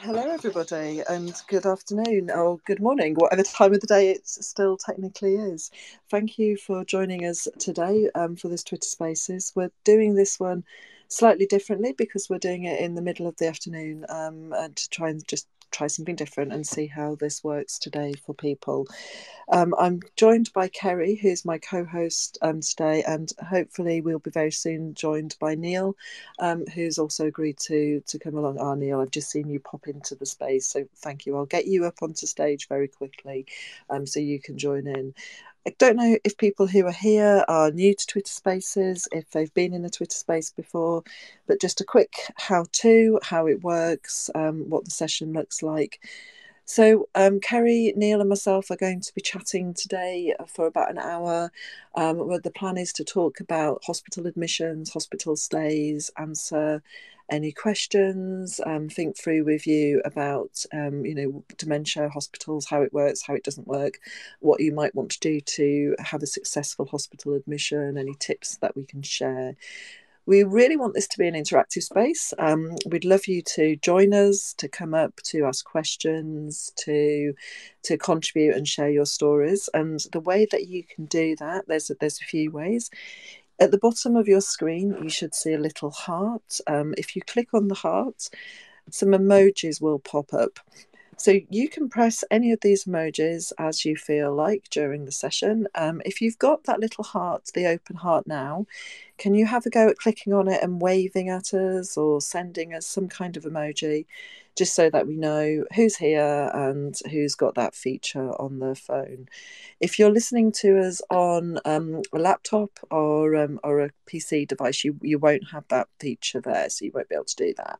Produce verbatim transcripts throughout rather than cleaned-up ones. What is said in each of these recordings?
Hello, everybody, and good afternoon or good morning, whatever time of the day it still technically is. Thank you for joining us today um, for this Twitter Spaces. We're doing this one slightly differently because we're doing it in the middle of the afternoon um, and to try and just try something different and see how this works today for people. Um, I'm joined by Kerry, who's my co-host um, today, and hopefully we'll be very soon joined by Neil, um, who's also agreed to to come along. Ah, oh, Neil, I've just seen you pop into the space, so thank you. I'll get you up onto stage very quickly um, so you can join in. I don't know if people who are here are new to Twitter Spaces, if they've been in a Twitter Space before, but just a quick how-to, how it works, um, what the session looks like. So um, Kerry, Neil and myself are going to be chatting today for about an hour. Um, where the plan is to talk about hospital admissions, hospital stays, answer any questions, um, think through with you about, um, you know, dementia, hospitals, how it works, how it doesn't work, what you might want to do to have a successful hospital admission, any tips that we can share. We really want this to be an interactive space. Um, we'd love you to join us, to come up, to ask questions, to to contribute and share your stories. And the way that you can do that, there's a, there's a few ways. At the bottom of your screen, you should see a little heart. Um, if you click on the heart, some emojis will pop up. So you can press any of these emojis as you feel like during the session. Um, if you've got that little heart, the open heart now, can you have a go at clicking on it and waving at us or sending us some kind of emoji, just so that we know who's here and who's got that feature on their phone. If you're listening to us on um, a laptop or um, or a P C device, you, you won't have that feature there, so you won't be able to do that.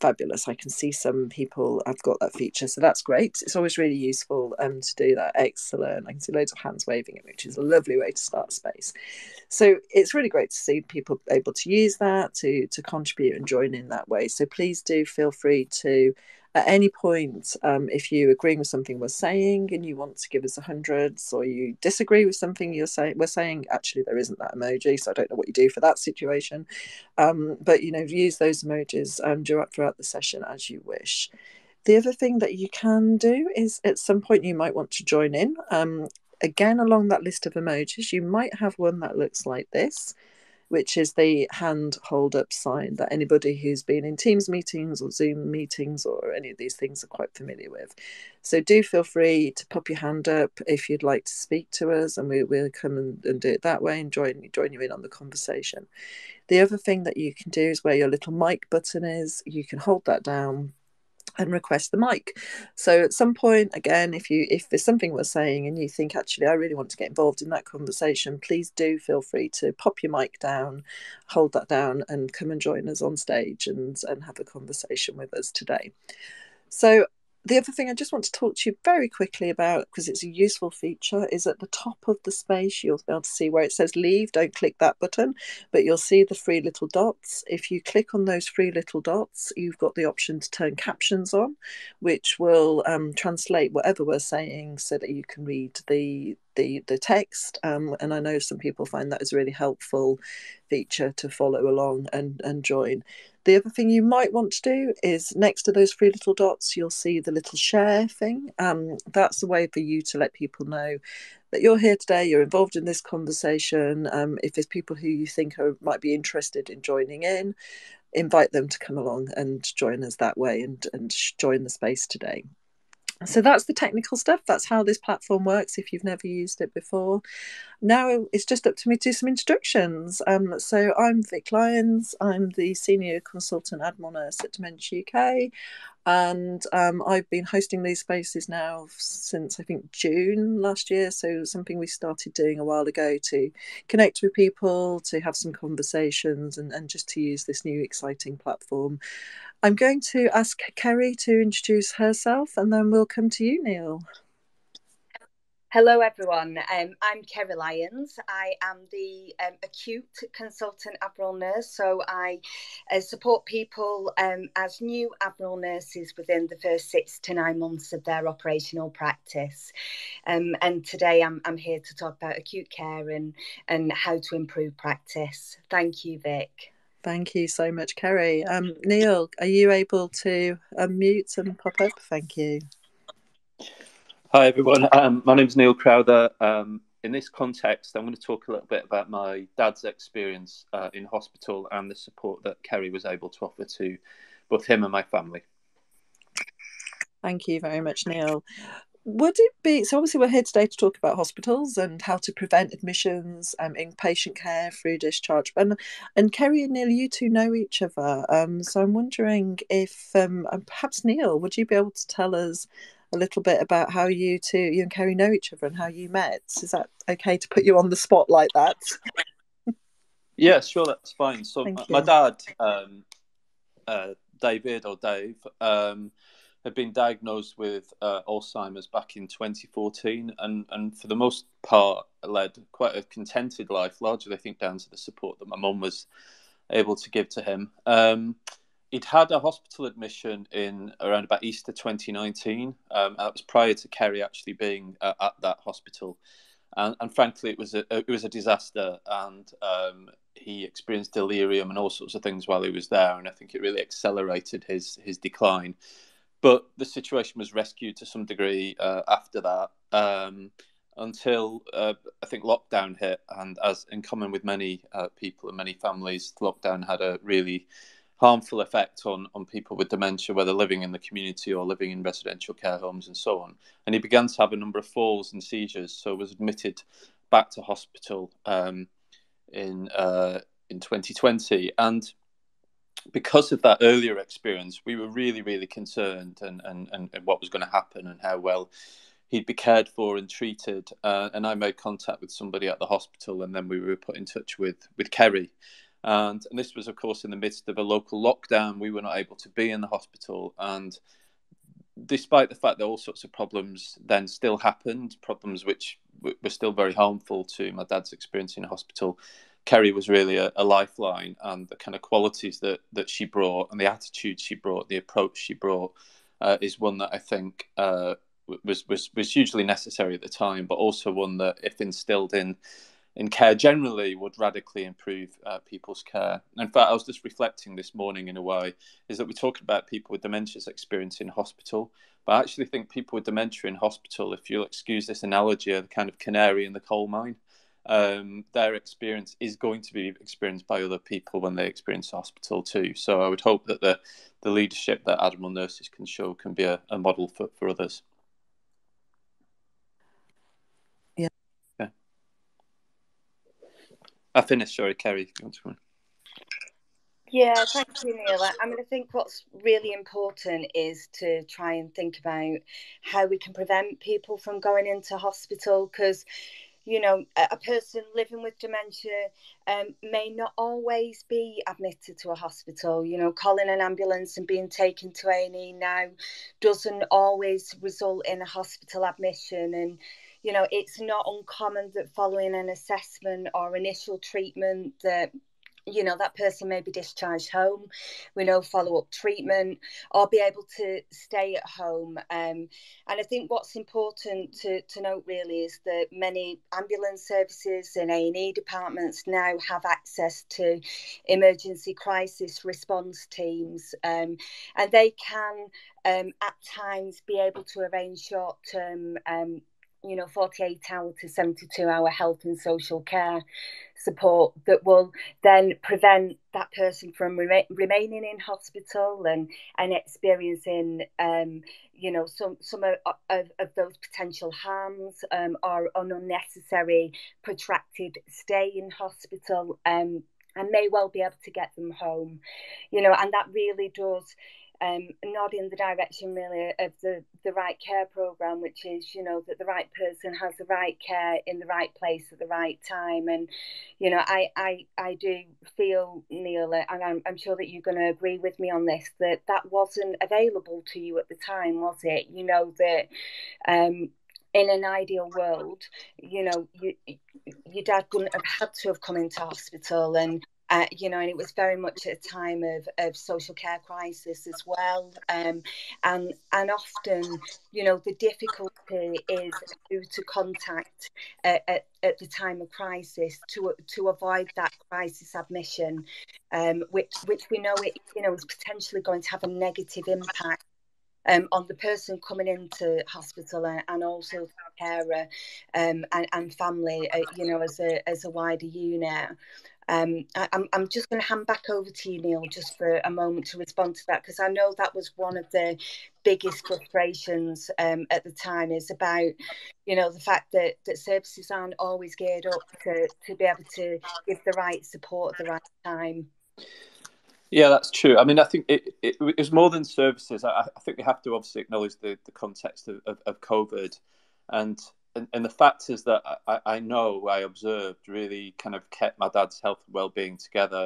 Fabulous. I can see some people have got that feature, so that's great. It's always really useful um, to do that. Excellent. I can see loads of hands waving it, which is a lovely way to start space. So it's really great to see people able to use that, to, to contribute and join in that way. So please do feel free to, at any point, um, if you're agreeing with something we're saying and you want to give us a hundreds, or you disagree with something you're saying, we're saying, actually, there isn't that emoji, so I don't know what you do for that situation. Um, but, you know, use those emojis um, throughout the session as you wish. The other thing that you can do is at some point you might want to join in. Um, again, along that list of emojis, you might have one that looks like this, which is the hand hold up sign that anybody who's been in Teams meetings or Zoom meetings or any of these things are quite familiar with. So do feel free to pop your hand up if you'd like to speak to us, and we, we'll come and, and do it that way and join, join you in on the conversation. The other thing that you can do is where your little mic button is, you can hold that down and request the mic. So at some point, again, if you if there's something we're saying and you think, actually, I really want to get involved in that conversation, please do feel free to pop your mic down, hold that down, and come and join us on stage and, and have a conversation with us today. So the other thing I just want to talk to you very quickly about, because it's a useful feature, is at the top of the space, you'll be able to see where it says leave. Don't click that button, but you'll see the three little dots. If you click on those three little dots, you've got the option to turn captions on, which will um, translate whatever we're saying so that you can read the the, the text. Um, and I know some people find that is a really helpful feature to follow along and, and join. The other thing you might want to do is next to those three little dots, you'll see the little share thing. Um, that's a way for you to let people know that you're here today, you're involved in this conversation. Um, if there's people who you think are, might be interested in joining in, invite them to come along and join us that way and, and join the space today. So that's the technical stuff. That's how this platform works if you've never used it before. Now it's just up to me to do some introductions. Um, so I'm Vic Lyons. I'm the Senior Consultant Admiral Nurse at Dementia U K. And um, I've been hosting these spaces now since, I think, June last year. So something we started doing a while ago to connect with people, to have some conversations and, and just to use this new exciting platform. I'm going to ask Kerry to introduce herself and then we'll come to you, Neil. Hello, everyone. Um, I'm Kerry Lyons. I am the um, acute consultant Admiral Nurse. So I uh, support people um, as new Admiral Nurses within the first six to nine months of their operational practice. Um, and today I'm, I'm here to talk about acute care and, and how to improve practice. Thank you, Vic. Thank you so much, Kerry. Um, Neil, are you able to unmute and pop up? Thank you. Hi, everyone. Um, my name's Neil Crowther. Um, in this context, I'm going to talk a little bit about my dad's experience uh, in hospital and the support that Kerry was able to offer to both him and my family. Thank you very much, Neil. Would it be, so obviously we're here today to talk about hospitals and how to prevent admissions, um, inpatient care, through discharge. And, and Kerry and Neil, you two know each other. Um, so I'm wondering if, um, perhaps Neil, would you be able to tell us a little bit about how you two, you and Kerry know each other and how you met? Is that okay to put you on the spot like that? Yeah, sure, that's fine. So my, my dad, um, uh, David or Dave, um, had been diagnosed with uh, Alzheimer's back in twenty fourteen, and, and for the most part led quite a contented life, largely I think down to the support that my mum was able to give to him. Um, he'd had a hospital admission in around about Easter twenty nineteen. Um, that was prior to Kerry actually being uh, at that hospital. And, and frankly, it was a, it was a disaster, and um, he experienced delirium and all sorts of things while he was there. And I think it really accelerated his, his decline. But the situation was rescued to some degree uh, after that, um, until uh, I think lockdown hit. And as in common with many uh, people and many families, lockdown had a really harmful effect on, on people with dementia, whether living in the community or living in residential care homes and so on. And he began to have a number of falls and seizures, so was admitted back to hospital um, in uh, in twenty twenty. And because of that earlier experience, we were really, really concerned and, and, and what was going to happen and how well he'd be cared for and treated. Uh, and I made contact with somebody at the hospital, and then we were put in touch with, with Kerry. And, and this was, of course, in the midst of a local lockdown. We were not able to be in the hospital. And despite the fact that all sorts of problems then still happened, problems which w- were still very harmful to my dad's experience in hospital, Kerry was really a, a lifeline, and the kind of qualities that, that she brought and the attitude she brought, the approach she brought uh, is one that I think uh, was, was was hugely necessary at the time, but also one that, if instilled in in care generally, would radically improve uh, people's care. In fact, I was just reflecting this morning in a way, is that we're talking about people with dementia's experience in hospital, but I actually think people with dementia in hospital, if you'll excuse this analogy, are the kind of canary in the coal mine. Um, their experience is going to be experienced by other people when they experience hospital too. So I would hope that the, the leadership that Admiral Nurses can show can be a, a model for, for others. Yeah. Okay. I finished, sorry, Kerry. Yeah, thank you, Neil. I mean, I think what's really important is to try and think about how we can prevent people from going into hospital, because you know, a person living with dementia um, may not always be admitted to a hospital. You know, calling an ambulance and being taken to A and E now doesn't always result in a hospital admission. And, you know, it's not uncommon that following an assessment or initial treatment that, you know, that person may be discharged home with no follow-up treatment or be able to stay at home. Um, and I think what's important to, to note really is that many ambulance services and A and E departments now have access to emergency crisis response teams, um, and they can um, at times be able to arrange short-term um you know, forty-eight hour to seventy-two hour health and social care support that will then prevent that person from re- remaining in hospital and, and experiencing, um, you know, some, some of, of, of those potential harms um, or an unnecessary protracted stay in hospital, um, and may well be able to get them home, you know, and that really does Um, nod in the direction really of the, the right care programme, which is, you know, that the right person has the right care in the right place at the right time. And, you know, I I, I do feel, Neil, and I'm, I'm sure that you're going to agree with me on this, that that wasn't available to you at the time, was it? You know, that um, in an ideal world, you know, you, your dad wouldn't have had to have come into hospital, and uh, you know, and it was very much at a time of, of social care crisis as well. Um, and and often, you know, the difficulty is due to contact uh, at, at the time of crisis to to avoid that crisis admission, um, which which we know it you know is potentially going to have a negative impact Um, on the person coming into hospital and, and also the carer um, and, and family, uh, you know, as a as a wider unit. Um, I, I'm I'm just going to hand back over to you, Neil, just for a moment to respond to that, because I know that was one of the biggest frustrations um, at the time, is about, you know, the fact that that services aren't always geared up to to be able to give the right support at the right time. Yeah, that's true. I mean, I think it, it, it was more than services. I, I think we have to obviously acknowledge the, the context of, of, of COVID. And, and and the factors that I, I know I observed really kind of kept my dad's health and well-being together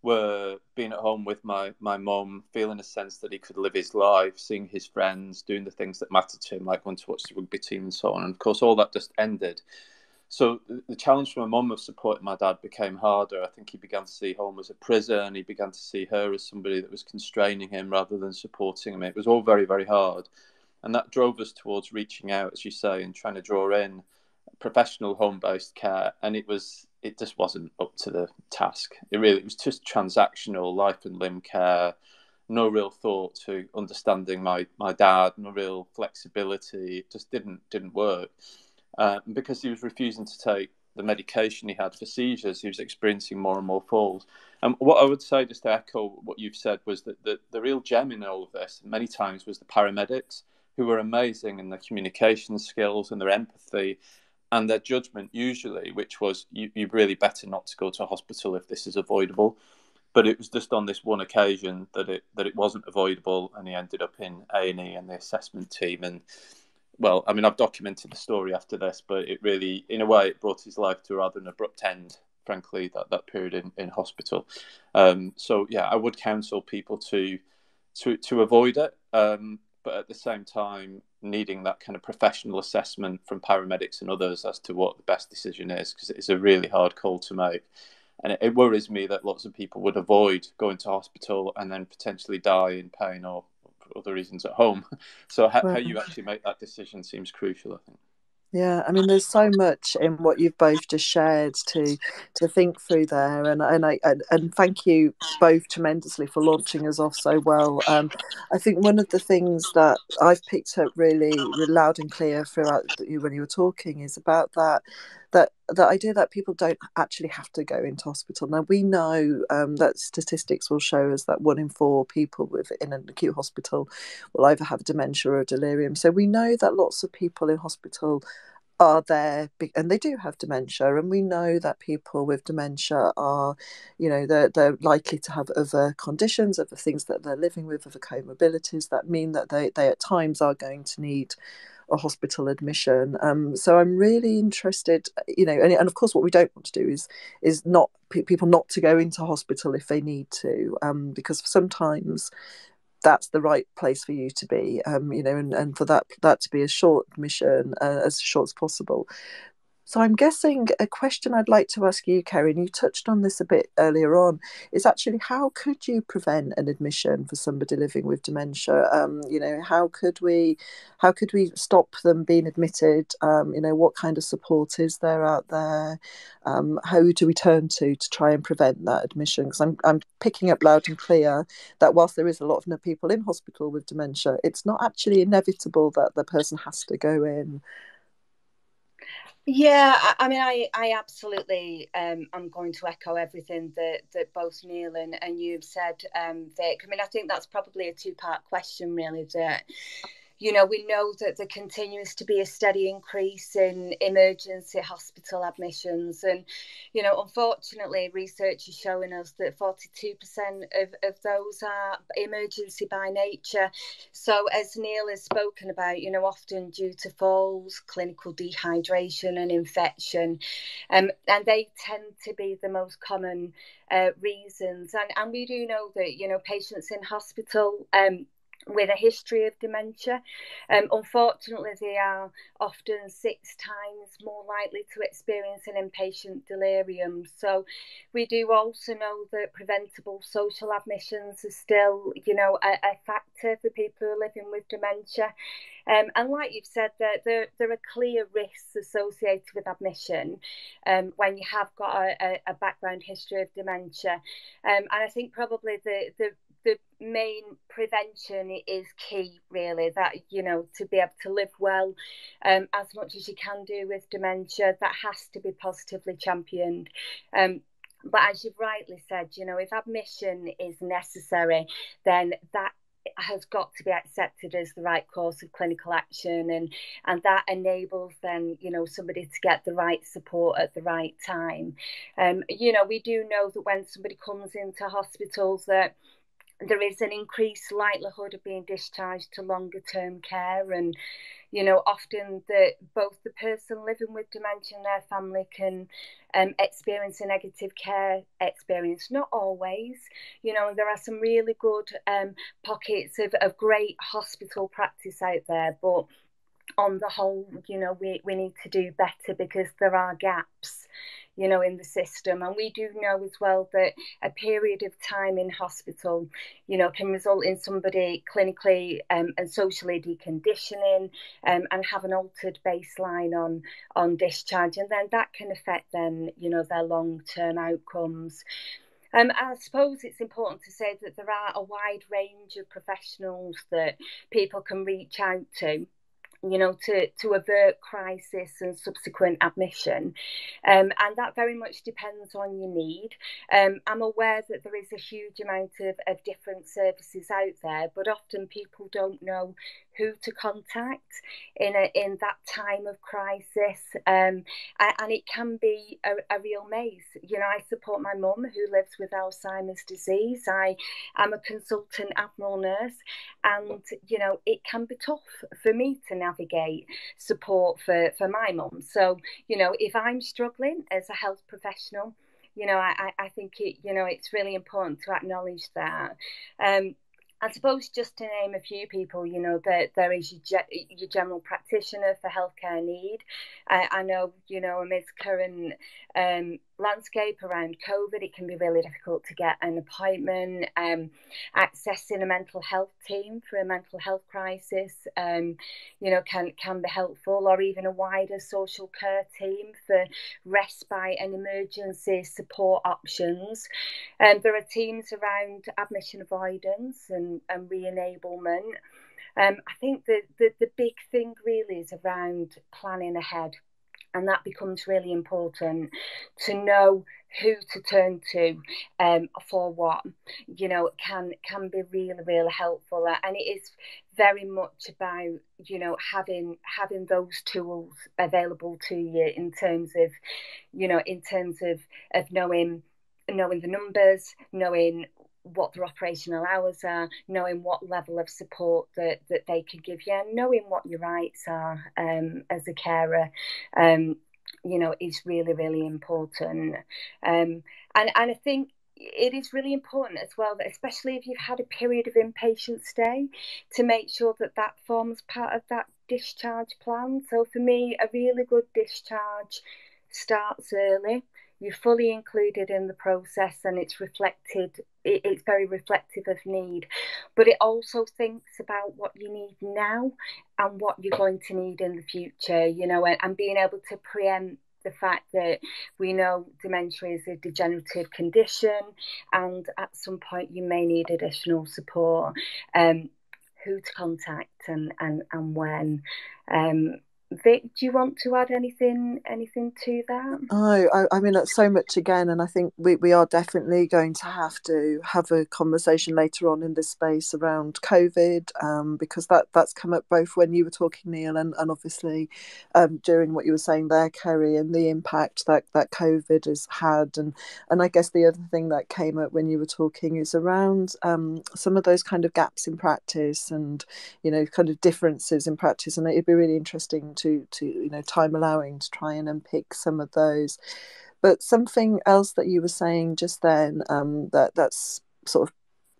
were being at home with my my mum, feeling a sense that he could live his life, seeing his friends, doing the things that mattered to him, like going to watch the rugby team and so on. And, of course, all that just ended. So the challenge for my mum of supporting my dad became harder. I think he began to see home as a prison. He began to see her as somebody that was constraining him rather than supporting him. It was all very, very hard. And that drove us towards reaching out, as you say, and trying to draw in professional home-based care. And it was it just wasn't up to the task. It really it was just transactional life and limb care. No real thought to understanding my, my dad, no real flexibility. It just didn't didn't work. Uh, because he was refusing to take the medication he had for seizures, he was experiencing more and more falls. And what I would say, just to echo what you've said, was that the, the real gem in all of this, many times, was the paramedics, who were amazing in their communication skills and their empathy and their judgment, usually, which was, you, you'd really better not to go to hospital if this is avoidable. But it was just on this one occasion that it that it wasn't avoidable, and he ended up in A and E and the assessment team. And well, I mean, I've documented the story after this, but it really, in a way, it brought his life to a rather an abrupt end, frankly, that, that period in, in hospital. Um, so, yeah, I would counsel people to to, to avoid it, um, but at the same time, needing that kind of professional assessment from paramedics and others as to what the best decision is, because it's a really hard call to make. And it, it worries me that lots of people would avoid going to hospital and then potentially die in pain or other reasons at home. So how, how you actually make that decision seems crucial, I think. Yeah, I mean, there's so much in what you've both just shared to to think through there, and and I and thank you both tremendously for launching us off so well. Um, I think one of the things that I've picked up really loud and clear throughout you when you were talking is about that that the idea that people don't actually have to go into hospital. Now, we know um, that statistics will show us that one in four people within an acute hospital will either have dementia or delirium. So we know that lots of people in hospital are there, and they do have dementia, and we know that people with dementia are, you know, they're, they're likely to have other conditions, other things that they're living with, other comorbidities that mean that they, they at times are going to need a hospital admission. Um, so I'm really interested, you know, and, and of course what we don't want to do is is not p- people not to go into hospital if they need to, um, because sometimes that's the right place for you to be, um, you know, and, and for that that to be a short mission, uh, as short as possible. So I'm guessing a question I'd like to ask you, Kerry, and you touched on this a bit earlier on, is actually how could you prevent an admission for somebody living with dementia? Um, you know, how could we, how could we stop them being admitted? Um, you know, what kind of support is there out there? Um, how do we turn to to try and prevent that admission? Because I'm I'm picking up loud and clear that whilst there is a lot of people in hospital with dementia, it's not actually inevitable that the person has to go in. Yeah, I mean, I, I absolutely, um, I'm going to echo everything that, that both Neil and, and you've said, um, Vic. I mean, I think that's probably a two-part question, really, that, you know, we know that there continues to be a steady increase in emergency hospital admissions. And, you know, unfortunately, research is showing us that forty-two percent of, of those are emergency by nature. So as Neil has spoken about, you know, often due to falls, clinical dehydration and infection, um, and they tend to be the most common uh, reasons. And, and we do know that, you know, patients in hospital, um, with a history of dementia. Um, unfortunately, they are often six times more likely to experience an inpatient delirium. So we do also know that preventable social admissions are still, you know, a, a factor for people who are living with dementia. Um, and like you've said, there, there, there are clear risks associated with admission um, when you have got a, a background history of dementia. Um, and I think probably the, the The main prevention is key, really, that, you know, to be able to live well um, as much as you can do with dementia, that has to be positively championed. Um, but as you've rightly said, you know, if admission is necessary, then that has got to be accepted as the right course of clinical action, and and that enables then, you know, somebody to get the right support at the right time. Um, you know, we do know that when somebody comes into hospitals that there is an increased likelihood of being discharged to longer term care, and you know, often the, both the person living with dementia and their family can um, experience a negative care experience. Not always, you know, and there are some really good um, pockets of, of great hospital practice out there, but on the whole, you know, we, we need to do better because there are gaps, you know, in the system. And we do know as well that a period of time in hospital, you know, can result in somebody clinically um, and socially deconditioning um, and have an altered baseline on, on discharge. And then that can affect then, you know, their long-term outcomes. Um, I suppose it's important to say that there are a wide range of professionals that people can reach out to, you know, to, to avert crisis and subsequent admission. Um, and that very much depends on your need. Um, I'm aware that there is a huge amount of, of different services out there, but often people don't know who to contact in a, in that time of crisis. Um, and it can be a, a real maze. You know, I support my mum who lives with Alzheimer's disease. I am a consultant Admiral Nurse, and, you know, it can be tough for me to navigate Navigate support for, for my mum. So, you know, if I'm struggling as a health professional, you know, I, I think, it, you know, it's really important to acknowledge that. Um, I suppose just to name a few people, you know, that there, there is your, ge- your general practitioner for healthcare need. I, I know, you know, amidst current um, landscape around COVID, it can be really difficult to get an appointment. Um, accessing a mental health team for a mental health crisis, um, you know, can, can be helpful, or even a wider social care team for respite and emergency support options. Um, there are teams around admission avoidance and, and re-enablement. Um, I think the, the, the big thing really is around planning ahead. And that becomes really important to know who to turn to um, for what, you know, can can be really, really helpful. And it is very much about, you know, having having those tools available to you in terms of, you know, in terms of, of knowing, knowing the numbers, knowing what their operational hours are, knowing what level of support that, that they can give you, and knowing what your rights are um, as a carer, um, you know, is really, really important. Um, and, and I think it is really important as well, that especially if you've had a period of inpatient stay, to make sure that that forms part of that discharge plan. So for me, a really good discharge starts early. You're fully included in the process, and it's reflected, it's very reflective of need. But it also thinks about what you need now and what you're going to need in the future, you know, and, and being able to preempt the fact that we know dementia is a degenerative condition, and at some point you may need additional support, um, who to contact and, and, and when. Um, Vic, do you want to add anything anything to that? Oh, I, I mean, that's so much again, and I think we, we are definitely going to have to have a conversation later on in this space around COVID, um, because that, that's come up both when you were talking, Neil, and, and obviously um, during what you were saying there, Kerry, and the impact that, that COVID has had. And, and I guess the other thing that came up when you were talking is around um, some of those kind of gaps in practice and, you know, kind of differences in practice. And it'd be really interesting to to you know, time allowing, to try and unpick some of those. But something else that you were saying just then um that that's sort of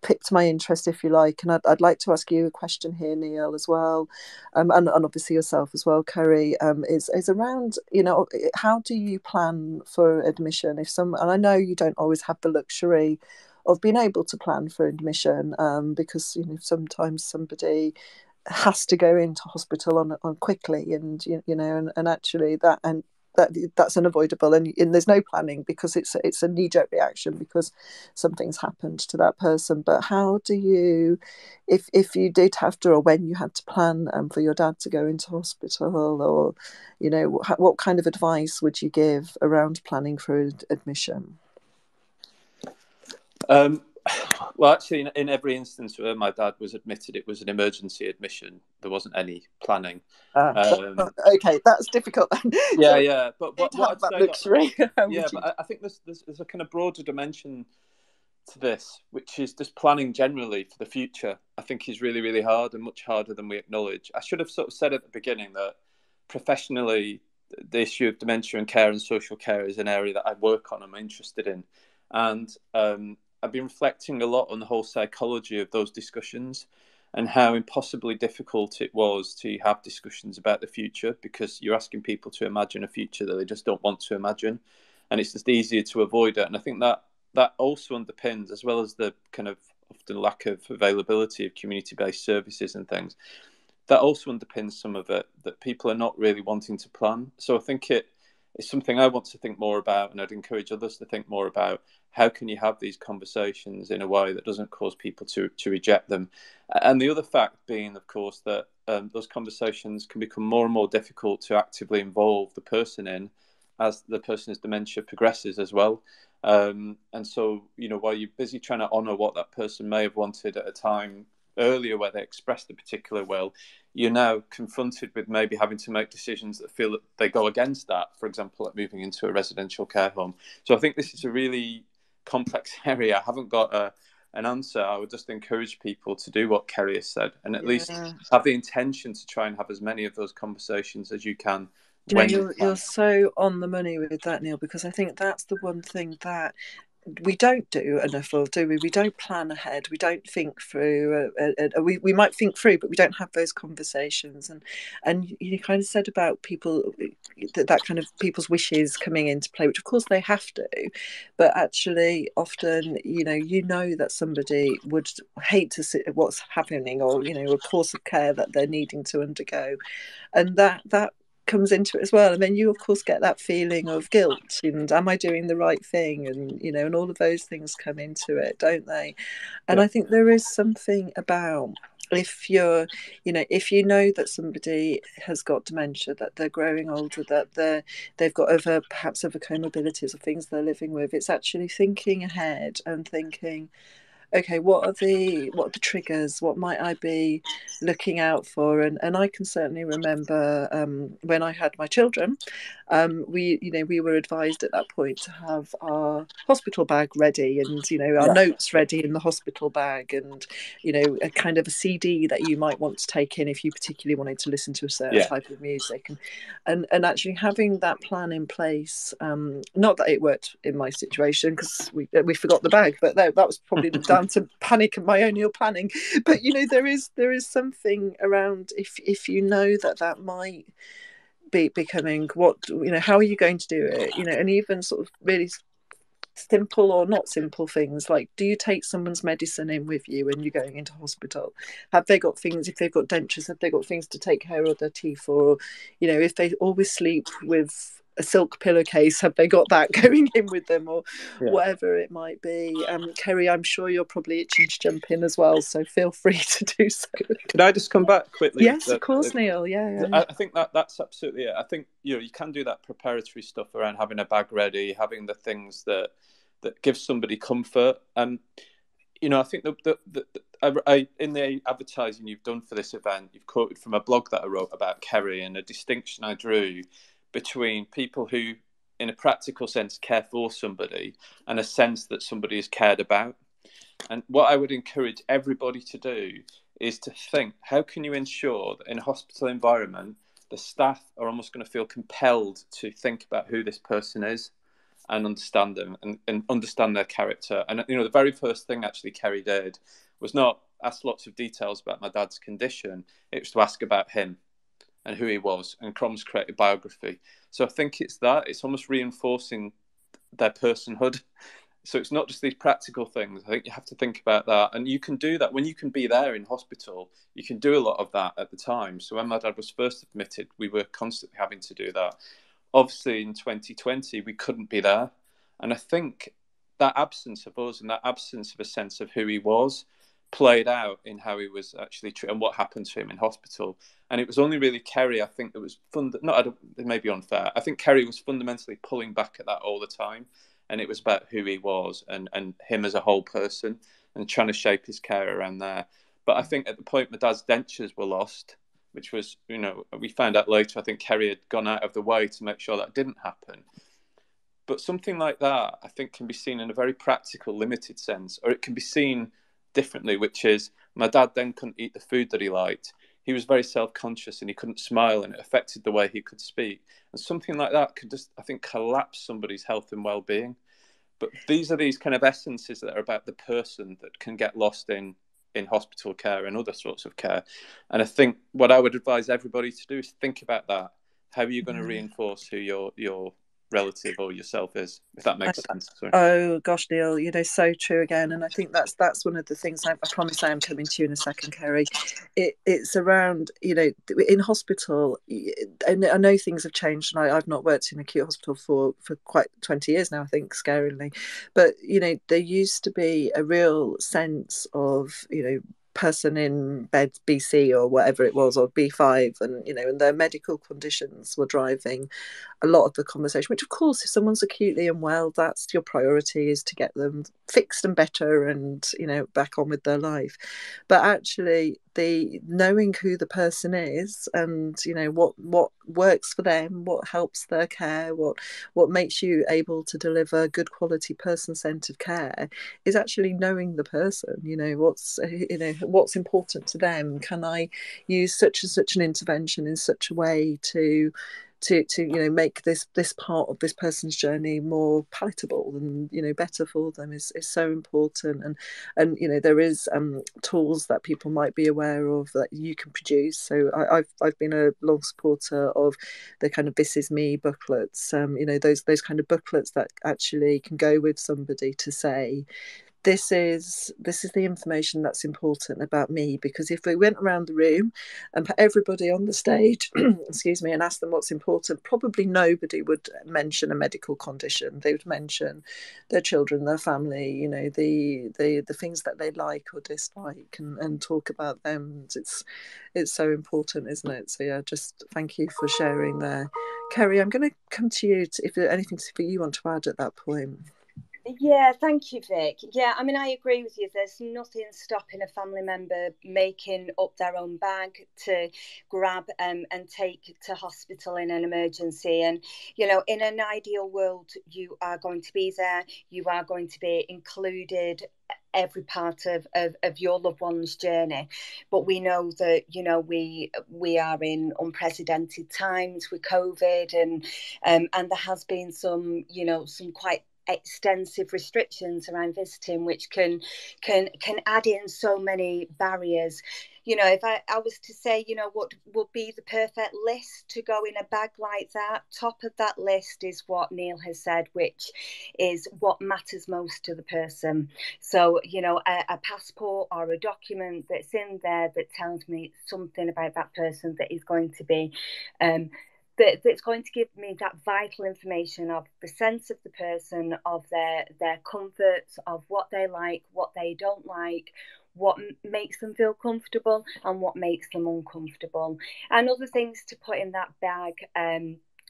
picked my interest, if you like, and I'd, I'd like to ask you a question here, Neil, as well, um, and, and obviously yourself as well, Kerry, um, is, is around, you know, how do you plan for admission? If some, and I know you don't always have the luxury of being able to plan for admission, um, because, you know, sometimes somebody has to go into hospital on on quickly, and you, you know, and, and actually that and that that's unavoidable, and, and there's no planning because it's it's a knee-jerk reaction because something's happened to that person. But how do you, if if you did have to, or when you had to plan um, for your dad to go into hospital, or you know, wh- what kind of advice would you give around planning for ad- admission? Um, well, actually, in, in every instance where my dad was admitted, it was an emergency admission. There wasn't any planning. Ah, um, okay, that's difficult. Yeah, so yeah. But what, what that luxury? Not, yeah, but I, I think there's, there's there's a kind of broader dimension to this, which is just planning generally for the future. I think is really, really hard, and much harder than we acknowledge. I should have sort of said at the beginning that professionally, the issue of dementia and care and social care is an area that I work on. I'm interested in, and um, I've been reflecting a lot on the whole psychology of those discussions and how impossibly difficult it was to have discussions about the future, because you're asking people to imagine a future that they just don't want to imagine, and it's just easier to avoid it. And I think that that also underpins, as well as the kind of often lack of availability of community-based services and things, that also underpins some of it, that people are not really wanting to plan. So I think it It's something I want to think more about, and I'd encourage others to think more about. How can you have these conversations in a way that doesn't cause people to, to reject them? And the other fact being, of course, that um, those conversations can become more and more difficult to actively involve the person in as the person's dementia progresses as well. Um, and so, you know, while you're busy trying to honour what that person may have wanted at a time earlier where they expressed a particular will, you're now confronted with maybe having to make decisions that feel that they go against that, for example, like moving into a residential care home. So I think this is a really complex area. I haven't got a, an answer. I would just encourage people to do what Kerry has said, and at yeah. least have the intention to try and have as many of those conversations as you can. You know, you're, you're so on the money with that, Neil, because I think that's the one thing that we don't do enough of, do we? We don't plan ahead. We don't think through. Uh, uh, uh, we we might think through, but we don't have those conversations. And and you kind of said about people that, that kind of people's wishes coming into play, which of course they have to, but actually often you know you know that somebody would hate to see what's happening, or you know a course of care that they're needing to undergo, and that that. comes into it as well. And then you of course get that feeling of guilt and am I doing the right thing, and you know and all of those things come into it, don't they? And yeah. I think there is something about, if you're you know if you know that somebody has got dementia, that they're growing older, that they're they've got other perhaps other comorbidities or things they're living with, it's actually thinking ahead and thinking, okay, what are the what are the triggers? What might I be looking out for? And and I can certainly remember um, when I had my children, um, we you know we were advised at that point to have our hospital bag ready, and you know our yeah. notes ready in the hospital bag, and you know a kind of a C D that you might want to take in if you particularly wanted to listen to a certain yeah. type of music, and, and and actually having that plan in place. Um, not that it worked in my situation because we we forgot the bag, but that that was probably the to panic and bionial planning, but you know there is there is something around, if if you know that that might be becoming, what you know how are you going to do it, you know and even sort of really simple or not simple things like, do you take someone's medicine in with you when you're going into hospital? Have they got things, if they've got dentures, have they got things to take care of their teeth, or you know if they always sleep with a silk pillowcase, have they got that going in with them, or yeah. whatever it might be. Um, Kerry, I'm sure you're probably itching to jump in as well, so feel free to do so. Could I just come back quickly? Yes, the, of course, the, Neil. Yeah, yeah. I think that that's absolutely it. I think you know you can do that preparatory stuff around having a bag ready, having the things that that give somebody comfort. Um, you know, I think that the, the, the I, I, in the advertising you've done for this event, you've quoted from a blog that I wrote about Kerry, and a distinction I drew between people who, in a practical sense, care for somebody, and a sense that somebody is cared about. And what I would encourage everybody to do is to think, how can you ensure that in a hospital environment, the staff are almost going to feel compelled to think about who this person is? and understand them and, and understand their character. And, you know, the very first thing actually Kerry did was not ask lots of details about my dad's condition. It was to ask about him and who he was, and Crom's created biography. So I think it's that. It's almost reinforcing their personhood. So it's not just these practical things. I think you have to think about that. And you can do that when you can be there in hospital. You can do a lot of that at the time. So when my dad was first admitted, we were constantly having to do that. Obviously, in twenty twenty, we couldn't be there. And I think that absence of us and that absence of a sense of who he was played out in how he was actually treated and what happened to him in hospital. And it was only really Kerry, I think, that was fund- not, I don't, it may be unfair. I think Kerry was fundamentally pulling back at that all the time. And it was about who he was and, and him as a whole person, and trying to shape his care around there. But I think at the point my dad's dentures were lost, which was, you know, we found out later, I think Kerry had gone out of the way to make sure that didn't happen. But something like that, I think, can be seen in a very practical, limited sense, or it can be seen differently, which is my dad then couldn't eat the food that he liked. He was very self-conscious and he couldn't smile, and it affected the way he could speak. And something like that could just, I think, collapse somebody's health and well-being. But these are these kind of essences that are about the person that can get lost in, in hospital care and other sorts of care. And I think what I would advise everybody to do is think about that. How are you going to reinforce who your your relative or yourself is, if that makes I, sense? Sorry. Oh, gosh, Neil, you know, so true again. And I think that's that's one of the things, I, I promise I am coming to you in a second, Kerry. It, it's around, you know, in hospital, and I know things have changed, and I, I've not worked in acute hospital for, for quite twenty years now, I think, scarily. But, you know, there used to be a real sense of, you know, person in bed B C or whatever it was, or B five, and you know, and their medical conditions were driving a lot of the conversation, which of course, if someone's acutely unwell, that's your priority, is to get them fixed and better and, you know, back on with their life. But actually, the knowing who the person is and, you know, what what works for them, what helps their care, what what makes you able to deliver good quality person-centered care is actually knowing the person. You know, what's, you know, what's important to them. Can I use such and such an intervention in such a way to to to you know, make this this part of this person's journey more palatable and, you know, better for them is, is so important. And and you know, there is um tools that people might be aware of that you can produce. So I, I've I've been a long supporter of the kind of This Is Me booklets, um you know, those those kind of booklets that actually can go with somebody to say, This is this is the information that's important about me. Because if we went around the room and put everybody on the stage, excuse me, and asked them what's important, probably nobody would mention a medical condition. They would mention their children, their family, you know, the the, the things that they like or dislike, and, and talk about them. It's it's so important, isn't it? So yeah, just thank you for sharing there, Kerry. I'm going to come to you to, if there's anything for you want to add at that point. Yeah, thank you, Vic. Yeah, I mean, I agree with you. There's nothing stopping a family member making up their own bag to grab um, and take to hospital in an emergency. And, you know, in an ideal world, you are going to be there. You are going to be included every part of, of, of your loved one's journey. But we know that, you know, we we are in unprecedented times with COVID, and um, and there has been some, you know, some quite extensive restrictions around visiting, which can can can add in so many barriers. You know, if I, I was to say, you know, what would be the perfect list to go in a bag like that, top of that list is what Neil has said, which is what matters most to the person. So, you know, a, a passport or a document that's in there that tells me something about that person that is going to be um That, that's going to give me that vital information of the sense of the person, of their their comforts, of what they like, what they don't like, what m- makes them feel comfortable and what makes them uncomfortable, and other things to put in that bag. Um,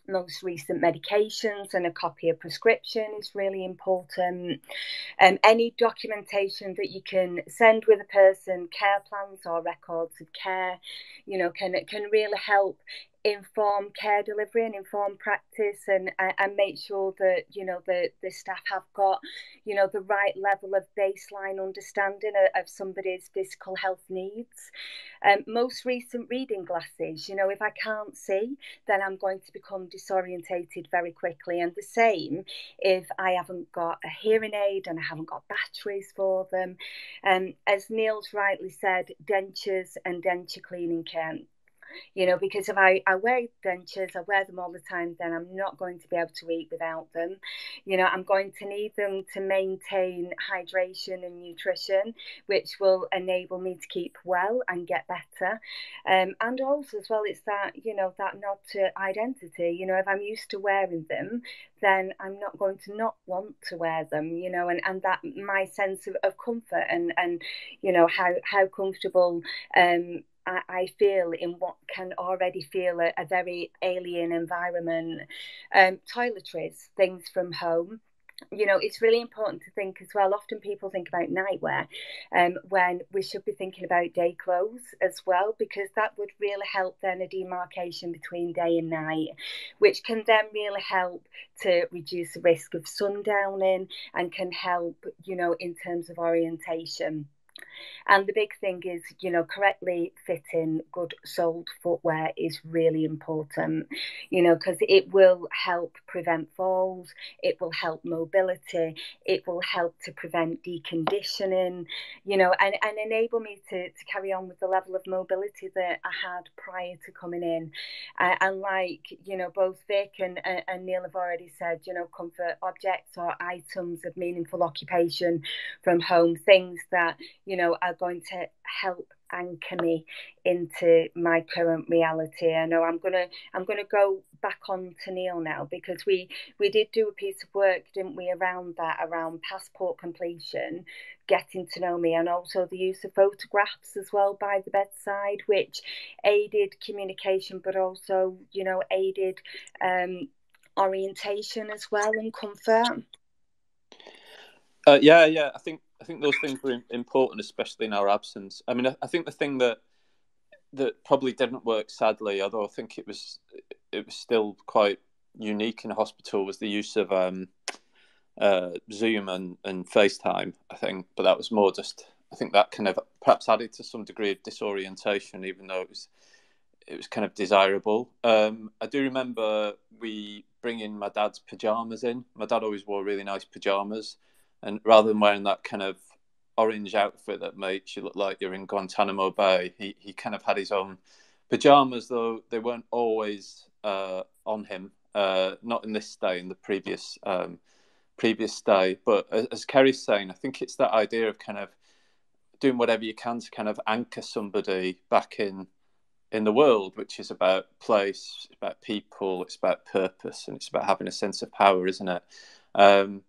most recent medications and a copy of prescription is really important. Um, any documentation that you can send with a person, care plans or records of care, you know, can can really help inform care delivery and inform practice, and and make sure that, you know, the the staff have got, you know, the right level of baseline understanding of, of somebody's physical health needs. Um, most recent reading glasses, you know, if I can't see, then I'm going to become disorientated very quickly, and the same if I haven't got a hearing aid and I haven't got batteries for them. And um, as Neil's rightly said, dentures and denture cleaning can, you know, because if I, I wear dentures, I wear them all the time, then I'm not going to be able to eat without them. You know, I'm going to need them to maintain hydration and nutrition, which will enable me to keep well and get better. Um, and also as well, it's that, you know, that nod to identity. You know, if I'm used to wearing them, then I'm not going to not want to wear them, you know, and, and that my sense of, of comfort and, and, you know, how, how comfortable um I feel in what can already feel a, a very alien environment. Um, toiletries, things from home. You know, it's really important to think as well, often people think about nightwear um, when we should be thinking about day clothes as well, because that would really help then a demarcation between day and night, which can then really help to reduce the risk of sundowning and can help, you know, in terms of orientation. And the big thing is, you know, correctly fitting, good soled footwear is really important, you know, because it will help prevent falls, it will help mobility, it will help to prevent deconditioning, you know, and, and enable me to, to carry on with the level of mobility that I had prior to coming in. Uh, and like, you know, both Vic and, uh, and Neil have already said, you know, comfort objects or items of meaningful occupation from home, things that, you know, are going to help anchor me into my current reality. I know I'm gonna I'm gonna go back on to Neil now, because we we did do a piece of work, didn't we, around that, around passport completion, getting to know me, and also the use of photographs as well by the bedside, which aided communication, but also, you know, aided um, orientation as well and comfort. Uh, yeah, yeah, I think. I think those things were important, especially in our absence. I mean, I, I think the thing that that probably didn't work, sadly, although I think it was it was still quite unique in a hospital, was the use of um, uh, Zoom and, and FaceTime, I think. But that was more just, I think that kind of perhaps added to some degree of disorientation, even though it was, it was kind of desirable. Um, I do remember we bringing my dad's pyjamas in. My dad always wore really nice pyjamas. And rather than wearing that kind of orange outfit that makes you look like you're in Guantanamo Bay, he, he kind of had his own pyjamas, though they weren't always uh, on him, uh, not in this day, in the previous um, previous day. But as, as Kerry's saying, I think it's that idea of kind of doing whatever you can to kind of anchor somebody back in in the world, which is about place, it's about people, it's about purpose, and it's about having a sense of power, isn't it? Um,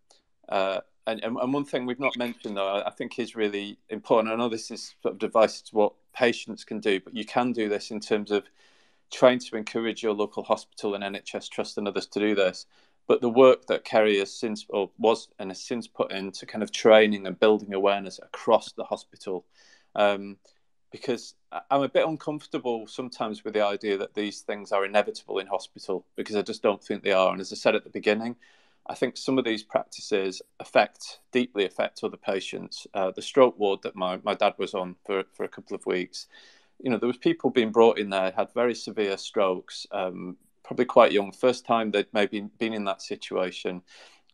uh, And, and one thing we've not mentioned, though, I think is really important. I know this is sort of divisive to what patients can do, but you can do this in terms of trying to encourage your local hospital and N H S Trust and others to do this. But the work that Kerry has since, or was and has since put into kind of training and building awareness across the hospital, um, because I'm a bit uncomfortable sometimes with the idea that these things are inevitable in hospital, because I just don't think they are. And as I said at the beginning, I think some of these practices affect, deeply affect other patients. Uh, the stroke ward that my, my dad was on for, for a couple of weeks, you know, there was people being brought in there, had very severe strokes, um, probably quite young, first time they'd maybe been in that situation.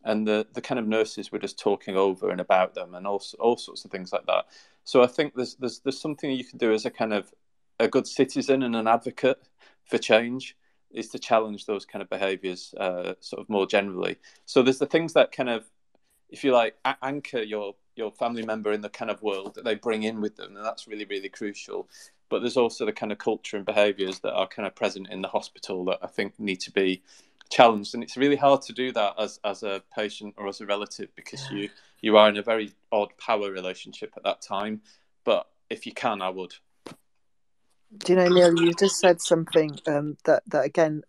And the, the kind of nurses were just talking over and about them and all, all sorts of things like that. So I think there's, there's, there's something you can do as a kind of a good citizen and an advocate for change, is to challenge those kind of behaviours uh, sort of more generally. So there's the things that kind of, if you like, anchor your your family member in the kind of world that they bring in with them, and that's really, really crucial. But there's also the kind of culture and behaviours that are kind of present in the hospital that I think need to be challenged. And it's really hard to do that as, as a patient or as a relative, because yeah. you, you are in a very odd power relationship at that time. But if you can, I would. Do you know, Neil, you just said something um, that, that again,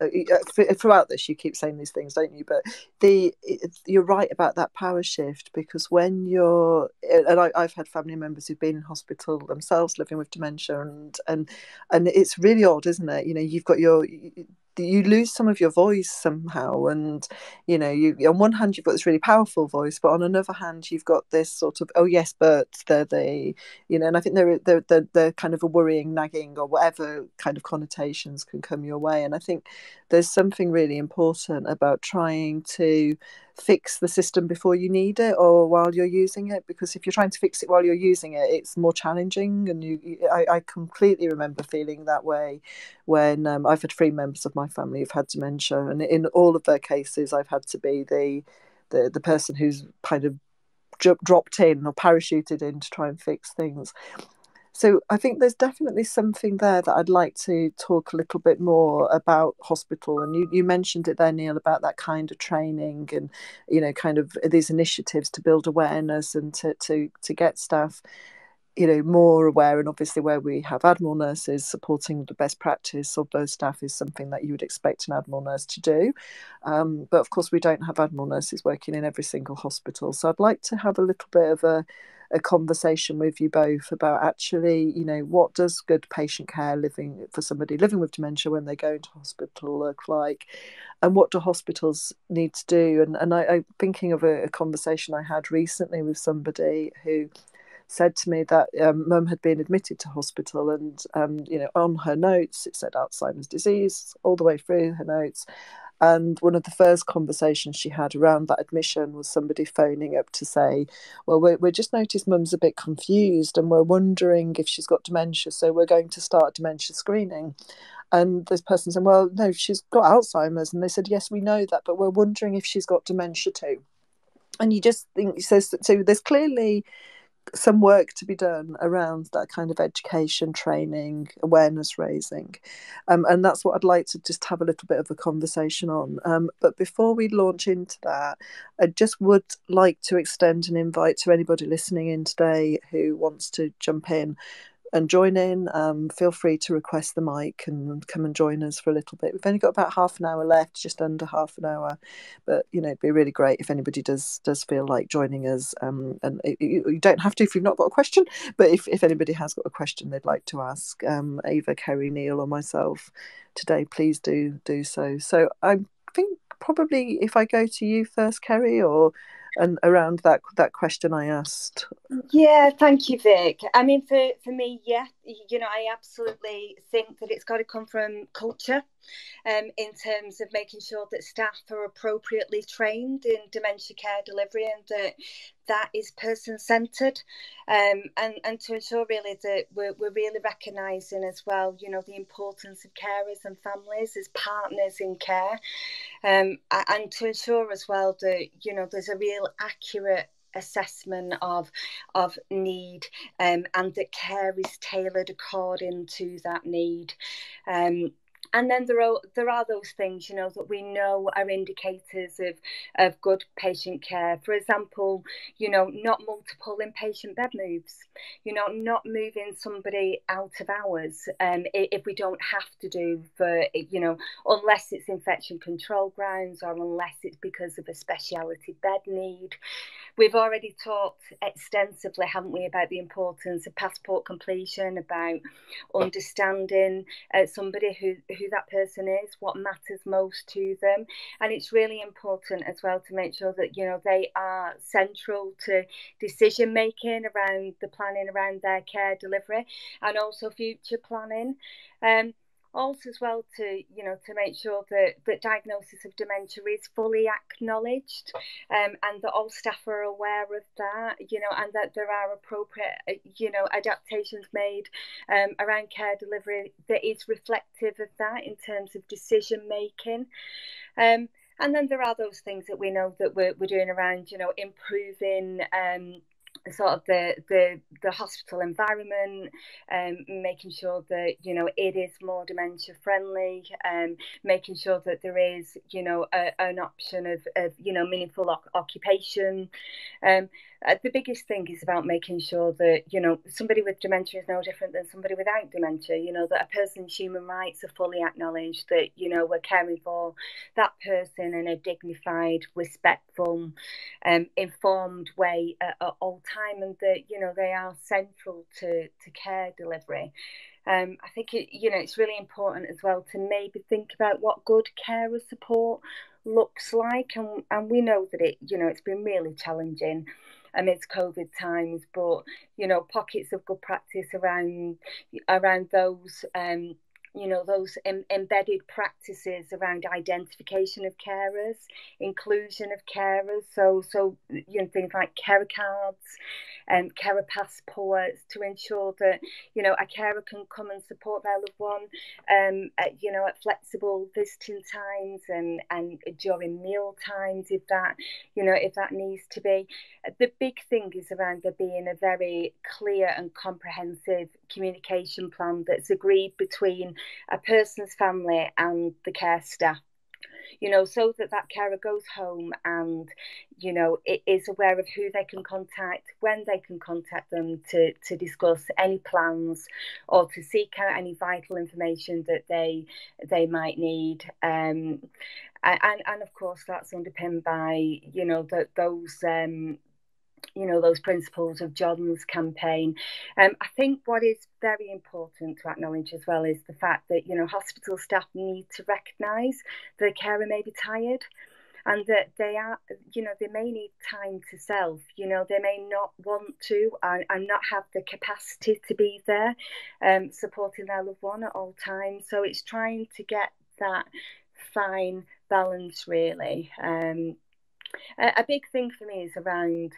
throughout this, you keep saying these things, don't you? But the you're right about that power shift, because when you're, and I, I've had family members who've been in hospital themselves living with dementia, and and and it's really odd, isn't it? You know, you've got your, you lose some of your voice somehow. And, you know, you on one hand, you've got this really powerful voice, but on another hand, you've got this sort of, oh, yes, but they're the, you know, and I think they're, they're, they're, they're kind of a worrying, nagging, or whatever kind of connotations can come your way. And I think there's something really important about trying to fix the system before you need it or while you're using it, because if you're trying to fix it while you're using it, it's more challenging. And you, you I, I completely remember feeling that way when um, I've had three members of my family who've had dementia, and in all of their cases I've had to be the the, the person who's kind of dropped in or parachuted in to try and fix things. So I think there's definitely something there that I'd like to talk a little bit more about hospital. And you, you mentioned it there, Neil, about that kind of training and, you know, kind of these initiatives to build awareness and to to, to get staff, you know, more aware. And obviously where we have Admiral nurses, supporting the best practice of both staff is something that you would expect an Admiral nurse to do. Um, but of course, we don't have Admiral nurses working in every single hospital. So I'd like to have a little bit of a a conversation with you both about actually, you know, what does good patient care living for somebody living with dementia when they go into hospital look like, and what do hospitals need to do? And and I, I'm thinking of a, a conversation I had recently with somebody who said to me that um, mum had been admitted to hospital, and um, you know, on her notes it said Alzheimer's disease all the way through her notes. And one of the first conversations she had around that admission was somebody phoning up to say, well, we're, we're just noticed mum's a bit confused and we're wondering if she's got dementia, so we're going to start dementia screening. And this person said, well, no, she's got Alzheimer's. And they said, yes, we know that, but we're wondering if she's got dementia too. And you just think, he says, so there's clearly some work to be done around that kind of education, training, awareness raising. Um, and that's what I'd like to just have a little bit of a conversation on. Um, but before we launch into that, I just would like to extend an invite to anybody listening in today who wants to jump in and join in. Um, feel free to request the mic and come and join us for a little bit. We've only got about half an hour left, just under half an hour, but you know, it'd be really great if anybody does does feel like joining us. Um, and it, you don't have to if you've not got a question, but if, if anybody has got a question they'd like to ask um, Ava, Kerry, Neil or myself today, please do do so. So I think probably if I go to you first, Kerry, or and around that that question I asked. Yeah, thank you, Vic. I mean, for, for me, yeah, you know, I absolutely think that it's got to come from culture um, in terms of making sure that staff are appropriately trained in dementia care delivery and that that is person-centred, um, and, and to ensure really that we're, we're really recognising as well, you know, the importance of carers and families as partners in care, um, and to ensure as well that, you know, there's a real accurate assessment of of need, um, and that care is tailored according to that need. Um, and then there are there are those things, you know, that we know are indicators of of good patient care. For example, you know, not multiple inpatient bed moves, you know, not moving somebody out of hours um, if we don't have to do for, you know, unless it's infection control grounds or unless it's because of a speciality bed need. We've already talked extensively, haven't we, about the importance of passport completion, about understanding uh, somebody who, who that person is, what matters most to them. And it's really important as well to make sure that, you know, they are central to decision making around the planning around their care delivery and also future planning. Um, Also as well to, you know, to make sure that that diagnosis of dementia is fully acknowledged, um, and that all staff are aware of that, you know, and that there are appropriate, you know, adaptations made um, around care delivery that is reflective of that in terms of decision making. Um, and then there are those things that we know that we're, we're doing around, you know, improving um sort of the the, the hospital environment, um, making sure that, you know, it is more dementia friendly, um, making sure that there is, you know, a, an option of, of, you know, meaningful occupation. Um, the biggest thing is about making sure that, you know, somebody with dementia is no different than somebody without dementia, you know, that a person's human rights are fully acknowledged, that, you know, we're caring for that person in a dignified, respectful, um, informed way at, at all time, and that, you know, they are central to, to care delivery. Um, I think, it, you know, it's really important as well to maybe think about what good carer support looks like. And, and we know that it, you know, it's been really challenging amidst COVID times, but, you know, pockets of good practice around, around those, um, you know, those em embedded practices around identification of carers, inclusion of carers. So, so you know, things like carer cards and um, carer passports to ensure that, you know, a carer can come and support their loved one, um, at, you know, at flexible visiting times and, and during meal times, if that, you know, if that needs to be. The big thing is around there being a very clear and comprehensive communication plan that's agreed between a person's family and the care staff, you know, so that that carer goes home and, you know, it is aware of who they can contact, when they can contact them to, to discuss any plans or to seek out any vital information that they they might need. Um, and, and of course, that's underpinned by, you know, the, those um, you know, those principles of John's campaign. Um, I think what is very important to acknowledge as well is the fact that, you know, hospital staff need to recognise that the carer may be tired and that they are, you know, they may need time to self, you know, they may not want to and, and not have the capacity to be there um, supporting their loved one at all times. So it's trying to get that fine balance, really. Um, a, a big thing for me is around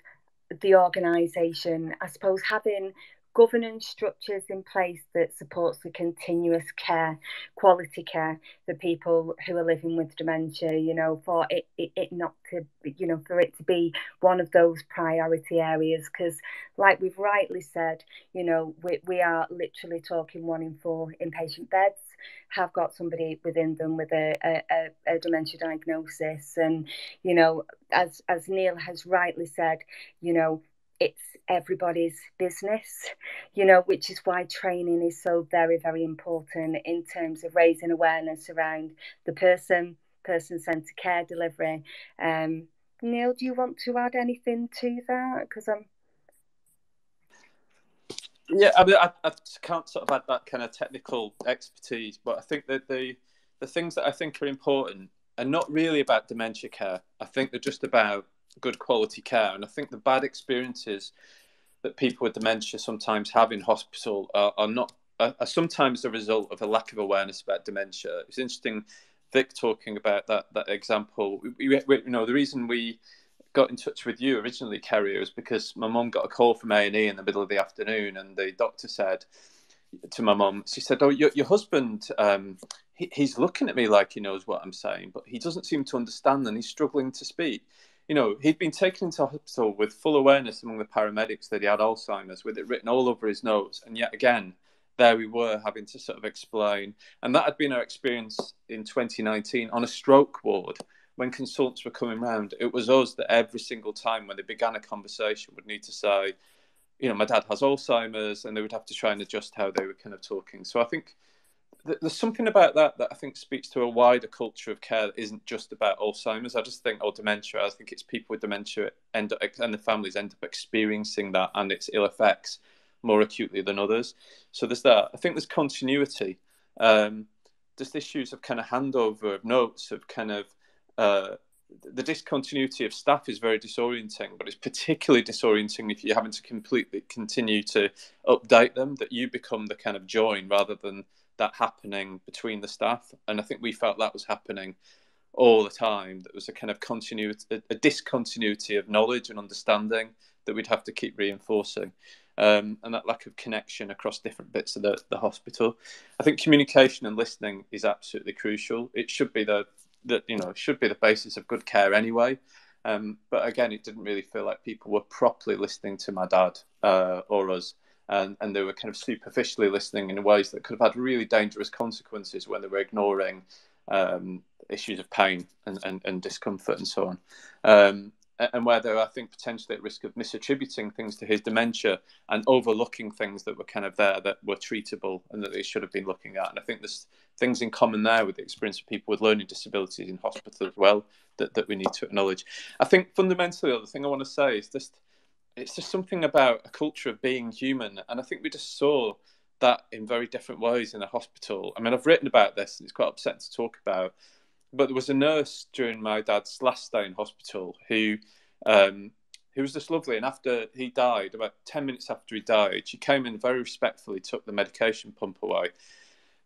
the organisation, I suppose, having governance structures in place that supports the continuous care, quality care for people who are living with dementia, you know, for it, it, it not to, you know, for it to be one of those priority areas, because like we've rightly said, you know, we, we are literally talking one in four inpatient beds have got somebody within them with a, a, a dementia diagnosis. And, you know, as, as Neil has rightly said, you know, it's everybody's business, you know, which is why training is so very, very important in terms of raising awareness around the person, person-centred care delivery. Um, Neil, do you want to add anything to that? Because I'm... Yeah, I mean, I, I can't sort of add that kind of technical expertise, but I think that the the things that I think are important are not really about dementia care. I think they're just about good quality care. And I think the bad experiences that people with dementia sometimes have in hospital are, are not are, are sometimes the result of a lack of awareness about dementia. It's interesting, Vic talking about that that example. We, we, you know, the reason we got in touch with you originally, Kerry, was because my mum got a call from A and E in the middle of the afternoon, and the doctor said to my mum, she said, oh, your, your husband, um, he, he's looking at me like he knows what I'm saying, but he doesn't seem to understand and he's struggling to speak. You know, he'd been taken into hospital with full awareness among the paramedics that he had Alzheimer's, with it written all over his notes. And yet again, there we were having to sort of explain. And that had been our experience in twenty nineteen on a stroke ward. When consultants were coming round, it was us that every single time when they began a conversation would need to say, you know, my dad has Alzheimer's, and they would have to try and adjust how they were kind of talking. So I think there's something about that that I think speaks to a wider culture of care that isn't just about Alzheimer's. I just think, or dementia, I think it's people with dementia end up, and the families end up experiencing that and its ill effects more acutely than others. So there's that. I think there's continuity. Um, there's issues of kind of handover of notes, of kind of uh, the discontinuity of staff is very disorienting, but it's particularly disorienting if you're having to completely continue to update them, that you become the kind of join rather than that happening between the staff. And I think we felt that was happening all the time. That was a kind of continuity, a, a discontinuity of knowledge and understanding that we'd have to keep reinforcing, um, and that lack of connection across different bits of the, the hospital. I think communication and listening is absolutely crucial. It should be the, the you know, it should be the basis of good care anyway. Um, but again, it didn't really feel like people were properly listening to my dad uh, or us. And, and they were kind of superficially listening in ways that could have had really dangerous consequences when they were ignoring um, issues of pain and, and, and discomfort and so on. Um, and where they were, I think, potentially at risk of misattributing things to his dementia and overlooking things that were kind of there that were treatable and that they should have been looking at. And I think there's things in common there with the experience of people with learning disabilities in hospital as well that, that we need to acknowledge. I think fundamentally, the other thing I want to say is just, it's just something about a culture of being human. And I think we just saw that in very different ways in a hospital. I mean, I've written about this and it's quite upsetting to talk about, but there was a nurse during my dad's last stay in hospital who, um, who was just lovely. And after he died, about ten minutes after he died, she came in very respectfully, took the medication pump away.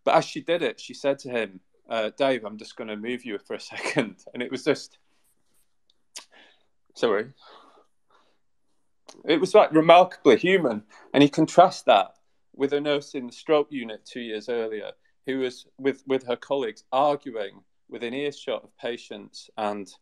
But as she did it, she said to him, uh, Dave, I'm just going to move you for a second. And it was just, sorry. It was like remarkably human. And you contrast that with a nurse in the stroke unit two years earlier, who was with, with her colleagues arguing within earshot of patients and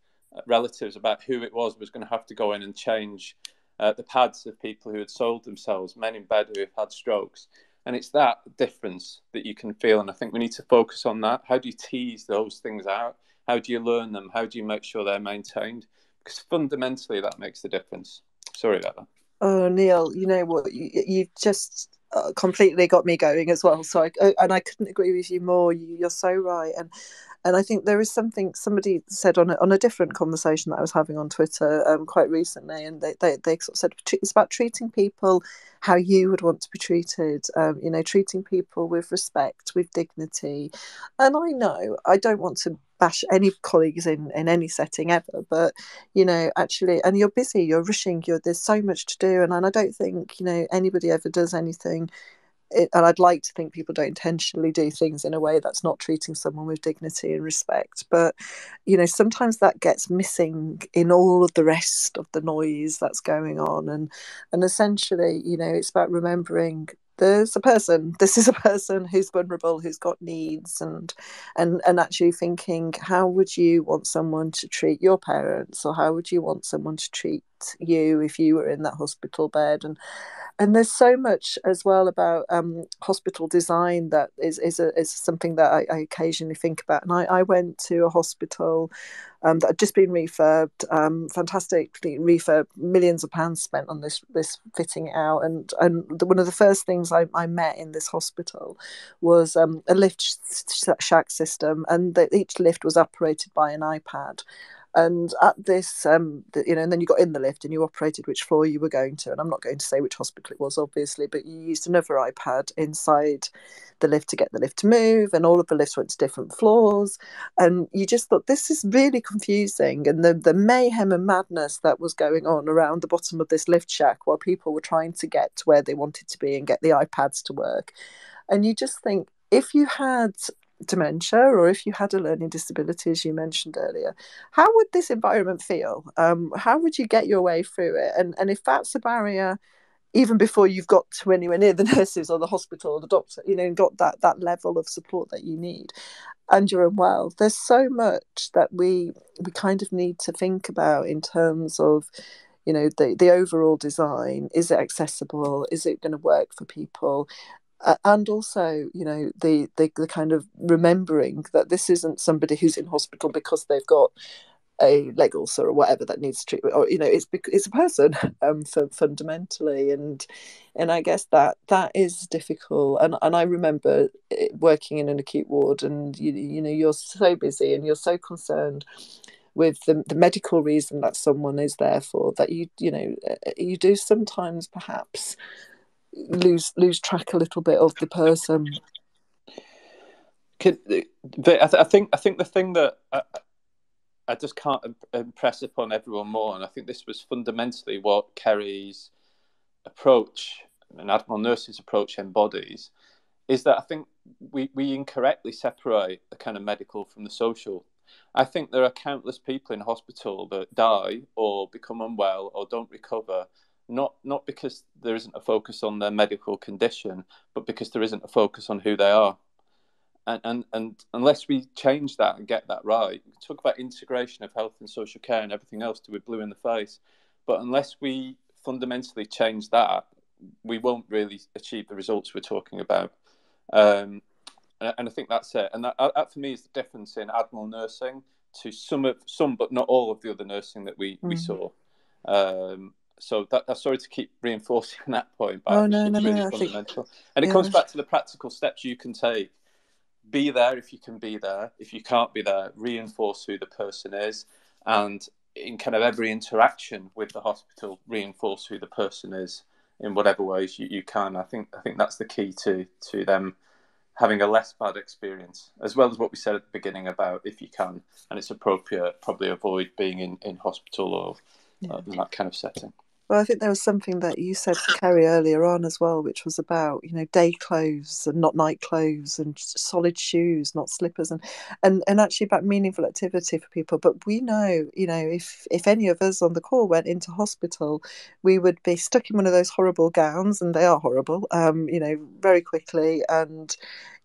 relatives about who it was was going to have to go in and change uh, the pads of people who had sold themselves, men in bed who have had strokes. And it's that difference that you can feel. And I think we need to focus on that. How do you tease those things out? How do you learn them? How do you make sure they're maintained? Because fundamentally, that makes the difference. Sorry about that. Oh, Neil, you know what? You, you've just uh, completely got me going as well. So, I, and I couldn't agree with you more. You, you're so right. And and I think there is something somebody said on a, on a different conversation that I was having on Twitter um, quite recently, and they, they they sort of said it's about treating people how you would want to be treated. Um, you know, treating people with respect, with dignity. And I know I don't want to bash any colleagues in in any setting ever, but you know, actually, and you're busy, you're rushing, you're there's so much to do, and, and I don't think, you know, anybody ever does anything it, and I'd like to think people don't intentionally do things in a way that's not treating someone with dignity and respect, but you know, sometimes that gets missing in all of the rest of the noise that's going on. And and essentially, you know, it's about remembering there's a person, this is a person who's vulnerable, who's got needs, and and and actually thinking, how would you want someone to treat your parents, or how would you want someone to treat you if you were in that hospital bed? And and there's so much as well about um, hospital design that is is, a, is something that I, I occasionally think about. And I, I went to a hospital um, that had just been refurbed, um, fantastically refurbed, millions of pounds spent on this this fitting it out. And and the, one of the first things I, I met in this hospital was um, a lift shack system, and the, each lift was operated by an iPad. And at this, um, the, you know, and then you got in the lift and you operated which floor you were going to. And I'm not going to say which hospital it was, obviously, but you used another iPad inside the lift to get the lift to move. And all of the lifts went to different floors. And you just thought, this is really confusing. And the, the mayhem and madness that was going on around the bottom of this lift shack while people were trying to get to where they wanted to be and get the iPads to work. And you just think, if you had dementia, or if you had a learning disability, as you mentioned earlier, how would this environment feel? Um, how would you get your way through it? And and if that's a barrier, even before you've got to anywhere near the nurses or the hospital or the doctor, you know, and got that that level of support that you need, and you're unwell, there's so much that we we kind of need to think about in terms of, you know, the the overall design. Is it accessible? Is it going to work for people? Uh, and also, you know, the, the the kind of remembering that this isn't somebody who's in hospital because they've got a leg ulcer or whatever that needs treatment, or you know, it's it's a person um, for, fundamentally, and and I guess that that is difficult. And and I remember working in an acute ward, and you you know, you're so busy and you're so concerned with the, the medical reason that someone is there for, that you you know, you do sometimes perhaps lose lose track a little bit of the person. Could, I, th- I think I think the thing that I, I just can't impress upon everyone more, and I think this was fundamentally what Kerry's approach and Admiral Nurse's approach embodies, is that I think we, we incorrectly separate the kind of medical from the social. I think there are countless people in hospital that die or become unwell or don't recover, Not not because there isn't a focus on their medical condition, but because there isn't a focus on who they are. And, and and unless we change that and get that right, we talk about integration of health and social care and everything else till we're blue in the face. But unless we fundamentally change that, we won't really achieve the results we're talking about. Um, and, and I think that's it. And that, that for me is the difference in Admiral nursing to some of some, but not all of the other nursing that we, mm. we saw. Um, so that, I'm sorry to keep reinforcing that point, but oh, no, it's no, really no, fundamental. I think, and it yeah, comes back to the practical steps you can take. Be there if you can be there. If you can't be there, reinforce who the person is. And in kind of every interaction with the hospital, reinforce who the person is in whatever ways you, you can. I think I think that's the key to to them having a less bad experience, as well as what we said at the beginning about if you can and it's appropriate, probably avoid being in, in hospital or yeah. uh, in that kind of setting. Well, I think there was something that you said to Kerry earlier on as well, which was about, you know, day clothes and not night clothes and solid shoes, not slippers, and, and, and actually about meaningful activity for people. But we know, you know, if, if any of us on the call went into hospital, we would be stuck in one of those horrible gowns, and they are horrible, um, you know, very quickly. And,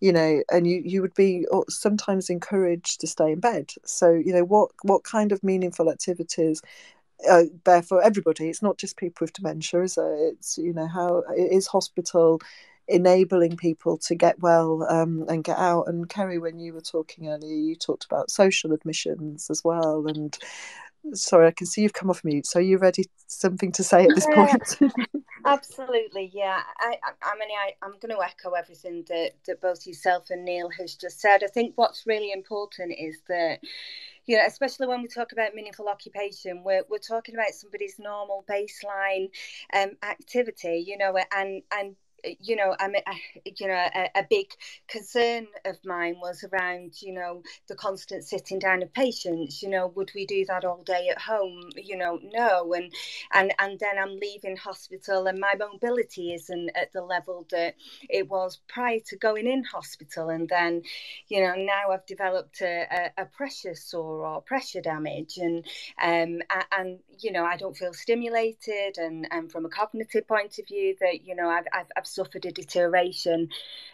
you know, and you, you would be sometimes encouraged to stay in bed. So, you know, what, what kind of meaningful activities Uh, bear for everybody? It's not just people with dementia, is it? It's, you know, how is hospital enabling people to get well um, and get out? And Kerry, when you were talking earlier, you talked about social admissions as well. And sorry, I can see you've come off mute. So are you ready? Something to say at this point? Absolutely, yeah. I, I, I mean, I, I'm going to echo everything that, that both yourself and Neil has just said. I think what's really important is that, you know, especially when we talk about meaningful occupation, we're we're talking about somebody's normal baseline um, activity, you know, and and you know, I mean, I, you know, a, a big concern of mine was around, you know, the constant sitting down of patients. You know, would we do that all day at home? You know, no, and and and then I'm leaving hospital, and my mobility isn't at the level that it was prior to going in hospital, and then, you know, now I've developed a, a, a pressure sore or pressure damage, and um and you know, I don't feel stimulated, and and from a cognitive point of view, that, you know, I've I've, I've suffered a deterioration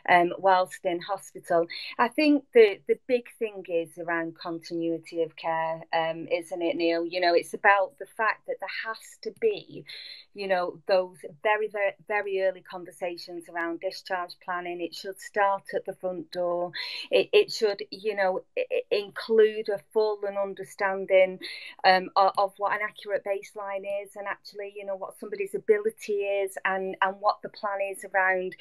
um, whilst in hospital. I think the, the big thing is around continuity of care, um, isn't it, Neil? You know, it's about the fact that there has to be, you know, those very, very, very early conversations around discharge planning. It should start at the front door. It, it should, you know, it, include a full and understanding um, of, of what an accurate baseline is, and actually, you know, what somebody's ability is, and, and what the plan is around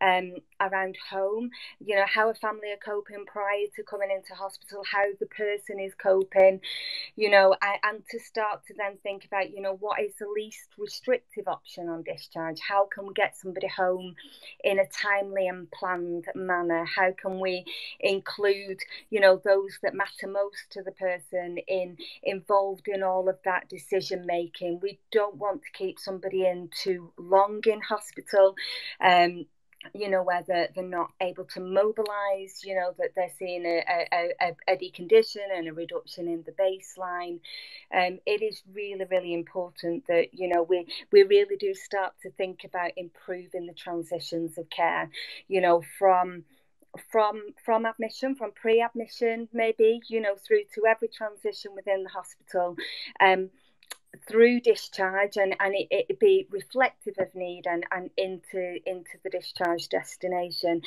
um, around home. You know, how a family are coping prior to coming into hospital, how the person is coping, you know, and to start to then think about, you know, what is the least restrictive option on discharge? How can we get somebody home in a timely and planned manner? How can we include, you know, those that matter most to the person in involved in all of that decision making? We don't want to keep somebody in too long in hospital, um you know, whether they're not able to mobilise, you know, that they're seeing a, a, a, a decondition and a reduction in the baseline. Um, it is really, really important that, you know, we, we really do start to think about improving the transitions of care, you know, from from from admission, from pre-admission maybe, you know, through to every transition within the hospital, um through discharge, and, and it, it be reflective of need, and, and into into the discharge destination,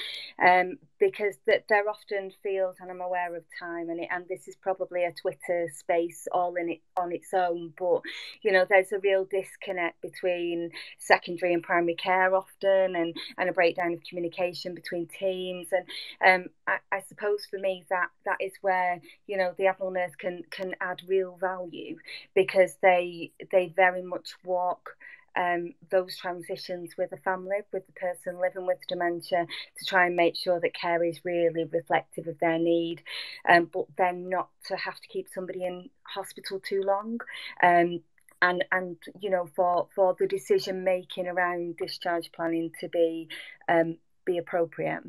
um, because that they're often feels, and I'm aware of time, and it, and this is probably a Twitter space all in it on its own, but you know, there's a real disconnect between secondary and primary care often, and, and a breakdown of communication between teams, and um, I, I suppose for me that that is where, you know, the Admiral Nurse can can add real value, because they they very much walk um, those transitions with the family, with the person living with dementia, to try and make sure that care is really reflective of their need, um, but then not to have to keep somebody in hospital too long. Um, And, and you know, for, for the decision making around discharge planning to be um, be appropriate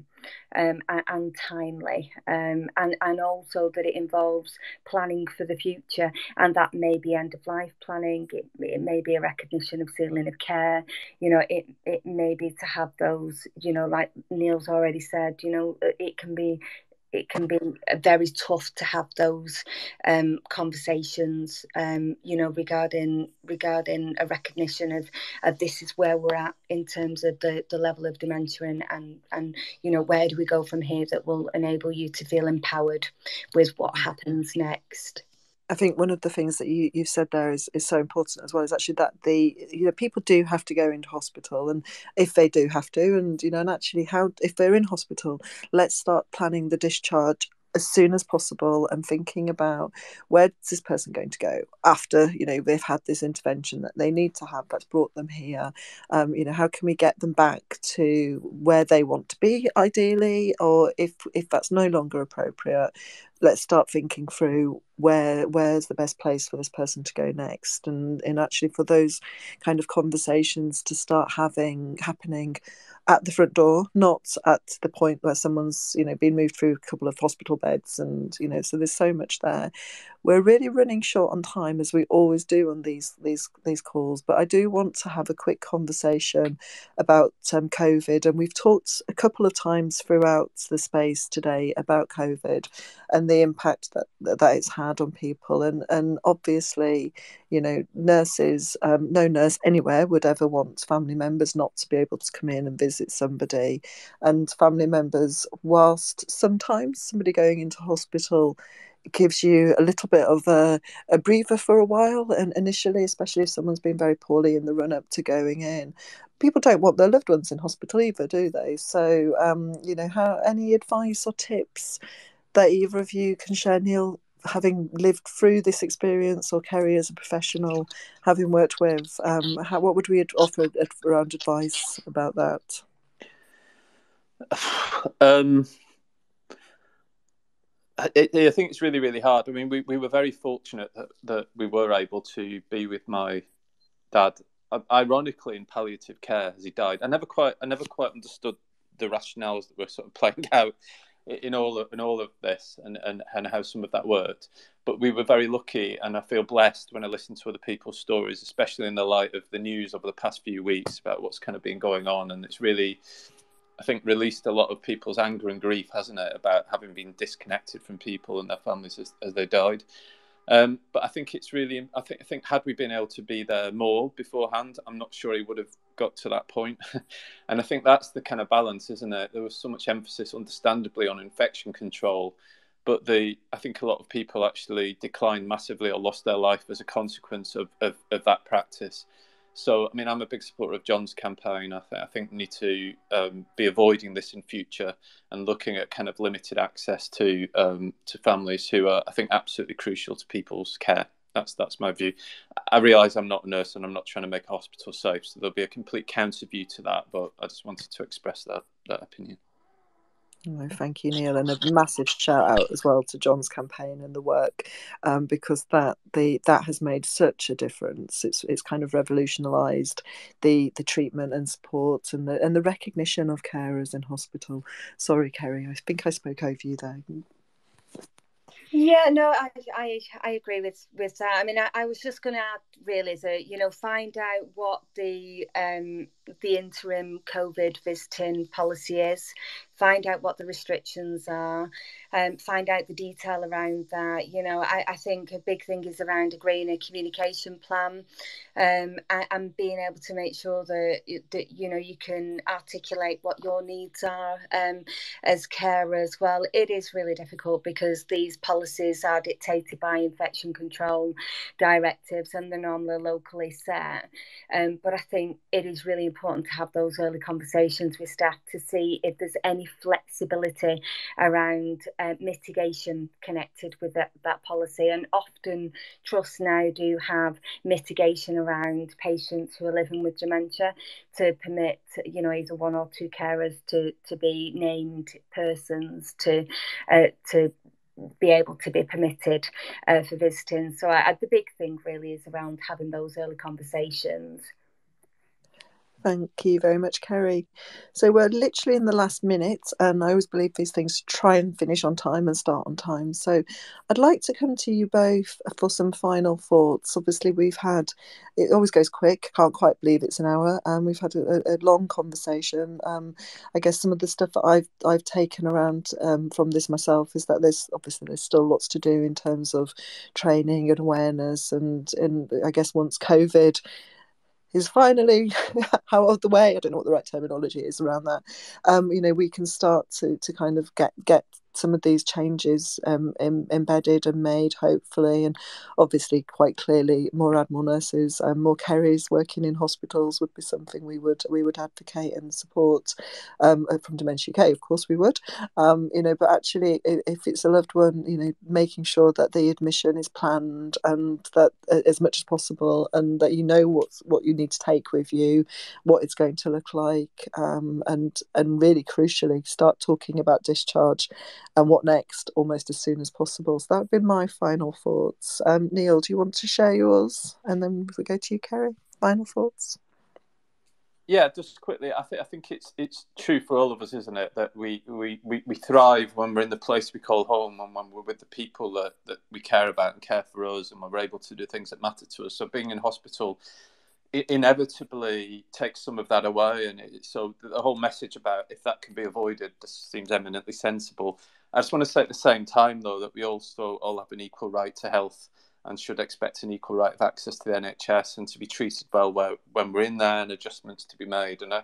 um, and, and timely, um, and, and also that it involves planning for the future, and that may be end of life planning, it, it may be a recognition of ceiling of care, you know, it, it may be to have those, you know, like Neil's already said, you know, it can be it can be very tough to have those um, conversations, um, you know, regarding regarding a recognition of, of this is where we're at in terms of the, the level of dementia and, and, and, you know, where do we go from here that will enable you to feel empowered with what happens next. I think one of the things that you, you've said there is, is so important as well is actually that the, you know, people do have to go into hospital, and if they do have to, and, you know, and actually how, if they're in hospital, let's start planning the discharge as soon as possible and thinking about where's this person going to go after, you know, they've had this intervention that they need to have that's brought them here. Um, you know, how can we get them back to where they want to be ideally, or if if that's no longer appropriate, let's start thinking through where where's the best place for this person to go next, and, and actually for those kind of conversations to start having happening at the front door, not at the point where someone's, you know, been moved through a couple of hospital beds. And, you know, so there's so much there. We're really running short on time, as we always do on these these these calls, but I do want to have a quick conversation about um, COVID, and we've talked a couple of times throughout the space today about COVID and the impact that that it's had on people, and and obviously, you know, nurses, um, no nurse anywhere would ever want family members not to be able to come in and visit somebody, and family members, whilst sometimes somebody going into hospital gives you a little bit of a, a breather for a while, and initially, especially if someone's been very poorly in the run-up to going in, people don't want their loved ones in hospital either, do they? So um you know, how, any advice or tips that either of you can share, Neil, having lived through this experience, or Kerry as a professional, having worked with, um, how, what would we offer around advice about that? Um, I, I think it's really, really hard. I mean, we, we were very fortunate that, that we were able to be with my dad, ironically, in palliative care as he died. I never quite, I never quite understood the rationales that were sort of playing out in all of, in all of this, and, and, and how some of that worked. But we were very lucky, and I feel blessed when I listen to other people's stories, especially in the light of the news over the past few weeks about what's kind of been going on. And it's really, I think, released a lot of people's anger and grief, hasn't it, about having been disconnected from people and their families as, as they died. Um, but I think it's really, I think, I think had we been able to be there more beforehand, I'm not sure he would have got to that point. And I think that's the kind of balance, isn't it? There was so much emphasis, understandably, on infection control, but the, I think a lot of people actually declined massively or lost their life as a consequence of, of, of that practice. So, I mean, I'm a big supporter of John's campaign. I, th- I think we need to um, be avoiding this in future and looking at kind of limited access to um, to families who are, I think, absolutely crucial to people's care. That's that's my view. I realise I'm not a nurse and I'm not trying to make a hospital safe, so there'll be a complete counter view to that, but I just wanted to express that that opinion. Oh, thank you, Neil, and a massive shout out as well to John's campaign and the work, um, because that the that has made such a difference. It's it's kind of revolutionised the the treatment and support and the and the recognition of carers in hospital. Sorry, Kerry, I think I spoke over you there. Yeah, no, I, I I agree with, with that. I mean, I, I was just going to add, really, that, you know, find out what the um the interim COVID visiting policy is, find out what the restrictions are, um, find out the detail around that. You know, I, I think a big thing is around agreeing a communication plan, um, and, and being able to make sure that, that, you know, you can articulate what your needs are um, as carers. Well, it is really difficult because these policies are dictated by infection control directives and they're normally locally set. Um, but I think it is really important to have those early conversations with staff to see if there's any flexibility around uh, mitigation connected with that, that policy. And often trusts now do have mitigation around patients who are living with dementia to permit, you know, either one or two carers to to be named persons to uh, to be able to be permitted uh, for visiting. So I, I, the big thing really is around having those early conversations. Thank you very much, Kerry. So we're literally in the last minute, and I always believe these things, try and finish on time and start on time. So I'd like to come to you both for some final thoughts. Obviously, we've had, it always goes quick, can't quite believe it's an hour, and we've had a, a long conversation. Um, I guess some of the stuff that I've, I've taken around um, from this myself is that there's obviously there's still lots to do in terms of training and awareness, and, and I guess once COVID is finally out of the way, I don't know what the right terminology is around that, um, you know, we can start to to kind of get get some of these changes um, em- embedded and made, hopefully, and obviously quite clearly more Admiral nurses and more Kerrys working in hospitals would be something we would we would advocate and support um, from Dementia U K, of course we would, um, you know, but actually if it's a loved one, you know, making sure that the admission is planned and that uh, as much as possible, and that you know what, what you need to take with you, what it's going to look like, um, and and really crucially start talking about discharge and what next almost as soon as possible. So that would be my final thoughts. Um, Neil, do you want to share yours? And then we go to you, Kerry. Final thoughts? Yeah, just quickly, I, th- I think it's it's true for all of us, isn't it, that we, we, we, we thrive when we're in the place we call home, and when we're with the people that, that we care about and care for us, and we're able to do things that matter to us. So being in hospital it inevitably takes some of that away, and it, so the whole message about if that can be avoided just seems eminently sensible. I just want to say at the same time, though, that we also all have an equal right to health and should expect an equal right of access to the N H S and to be treated well where, when we're in there, and adjustments to be made. And I,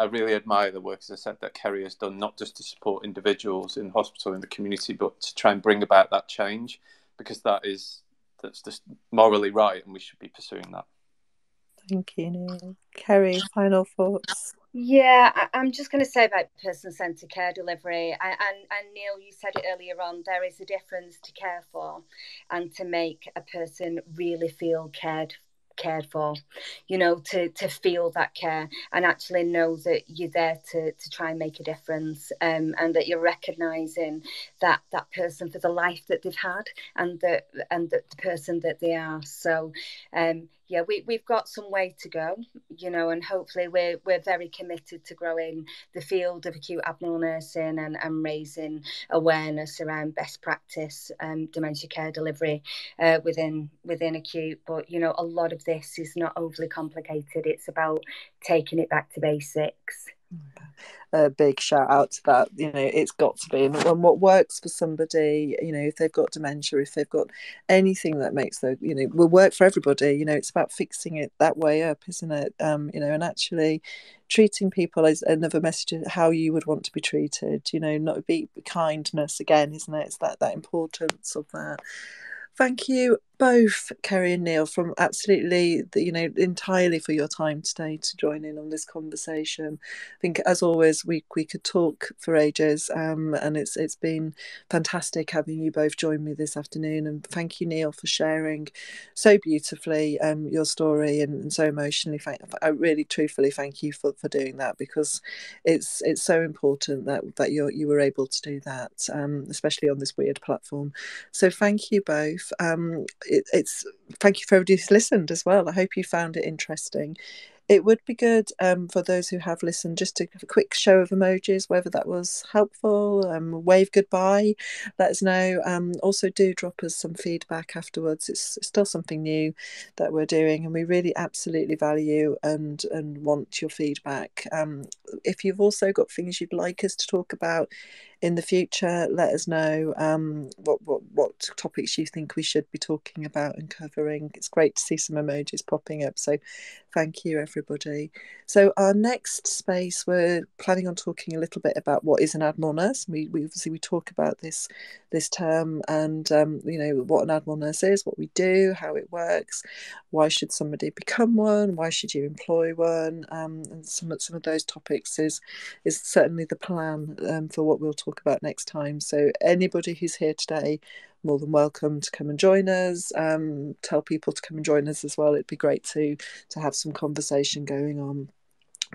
I really admire the work, as I said, that Kerry has done, not just to support individuals in hospital, in the community, but to try and bring about that change, because that is that's just morally right, and we should be pursuing that. Thank you, Neil. Kerry, final thoughts? Yeah, I, I'm just going to say about person-centred care delivery, I, and, and Neil, you said it earlier on, there is a difference to care for and to make a person really feel cared cared for, you know, to, to feel that care and actually know that you're there to, to try and make a difference, um, and that you're recognising that that person for the life that they've had, and that and that the person that they are. So, um, yeah, we, we've got some way to go, you know, and hopefully we're we're very committed to growing the field of acute abnormal nursing and, and raising awareness around best practice um, dementia care delivery uh, within within acute. But, you know, a lot of this is not overly complicated. It's about taking it back to basics. A big shout out to that. You know, it's got to be, and what works for somebody, you know, if they've got dementia, if they've got anything that makes the, you know, will work for everybody. You know, it's about fixing it that way up, isn't it? Um, you know, and actually treating people as another message of how you would want to be treated. You know, not be kindness again, isn't it? It's that that importance of that. Thank you both, Kerry and Neil, from absolutely, you know, entirely for your time today to join in on this conversation. I think, as always, we we could talk for ages, um, and it's it's been fantastic having you both join me this afternoon. And thank you, Neil, for sharing so beautifully um, your story and, and so emotionally. Thank, I really, truthfully, thank you for, for doing that, because it's it's so important that that you you were able to do that, um, especially on this weird platform. So thank you both. Um, It, it's thank you for everybody who's listened as well. I hope you found it interesting. It would be good um, for those who have listened just to have a quick show of emojis, whether that was helpful, um, wave goodbye, let us know. Um, also do drop us some feedback afterwards. It's, it's still something new that we're doing, and we really absolutely value and, and want your feedback. Um, if you've also got things you'd like us to talk about in the future, let us know um, what, what, what topics you think we should be talking about and covering. It's great to see some emojis popping up, so thank you, everyone. Everybody. So our next space, we're planning on talking a little bit about what is an Admiral nurse. We, we obviously we talk about this this term and um, you know, what an Admiral nurse is, what we do, how it works, why should somebody become one, why should you employ one, um, and some some of those topics is is certainly the plan um, for what we'll talk about next time. So anybody who's here today, more than welcome to come and join us. Um, tell people to come and join us as well. It'd be great to to have some conversation going on.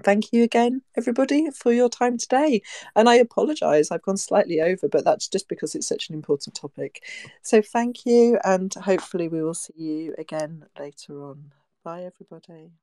Thank you again, everybody, for your time today. And I apologise, I've gone slightly over, but that's just because it's such an important topic. So thank you, and hopefully we will see you again later on. Bye, everybody.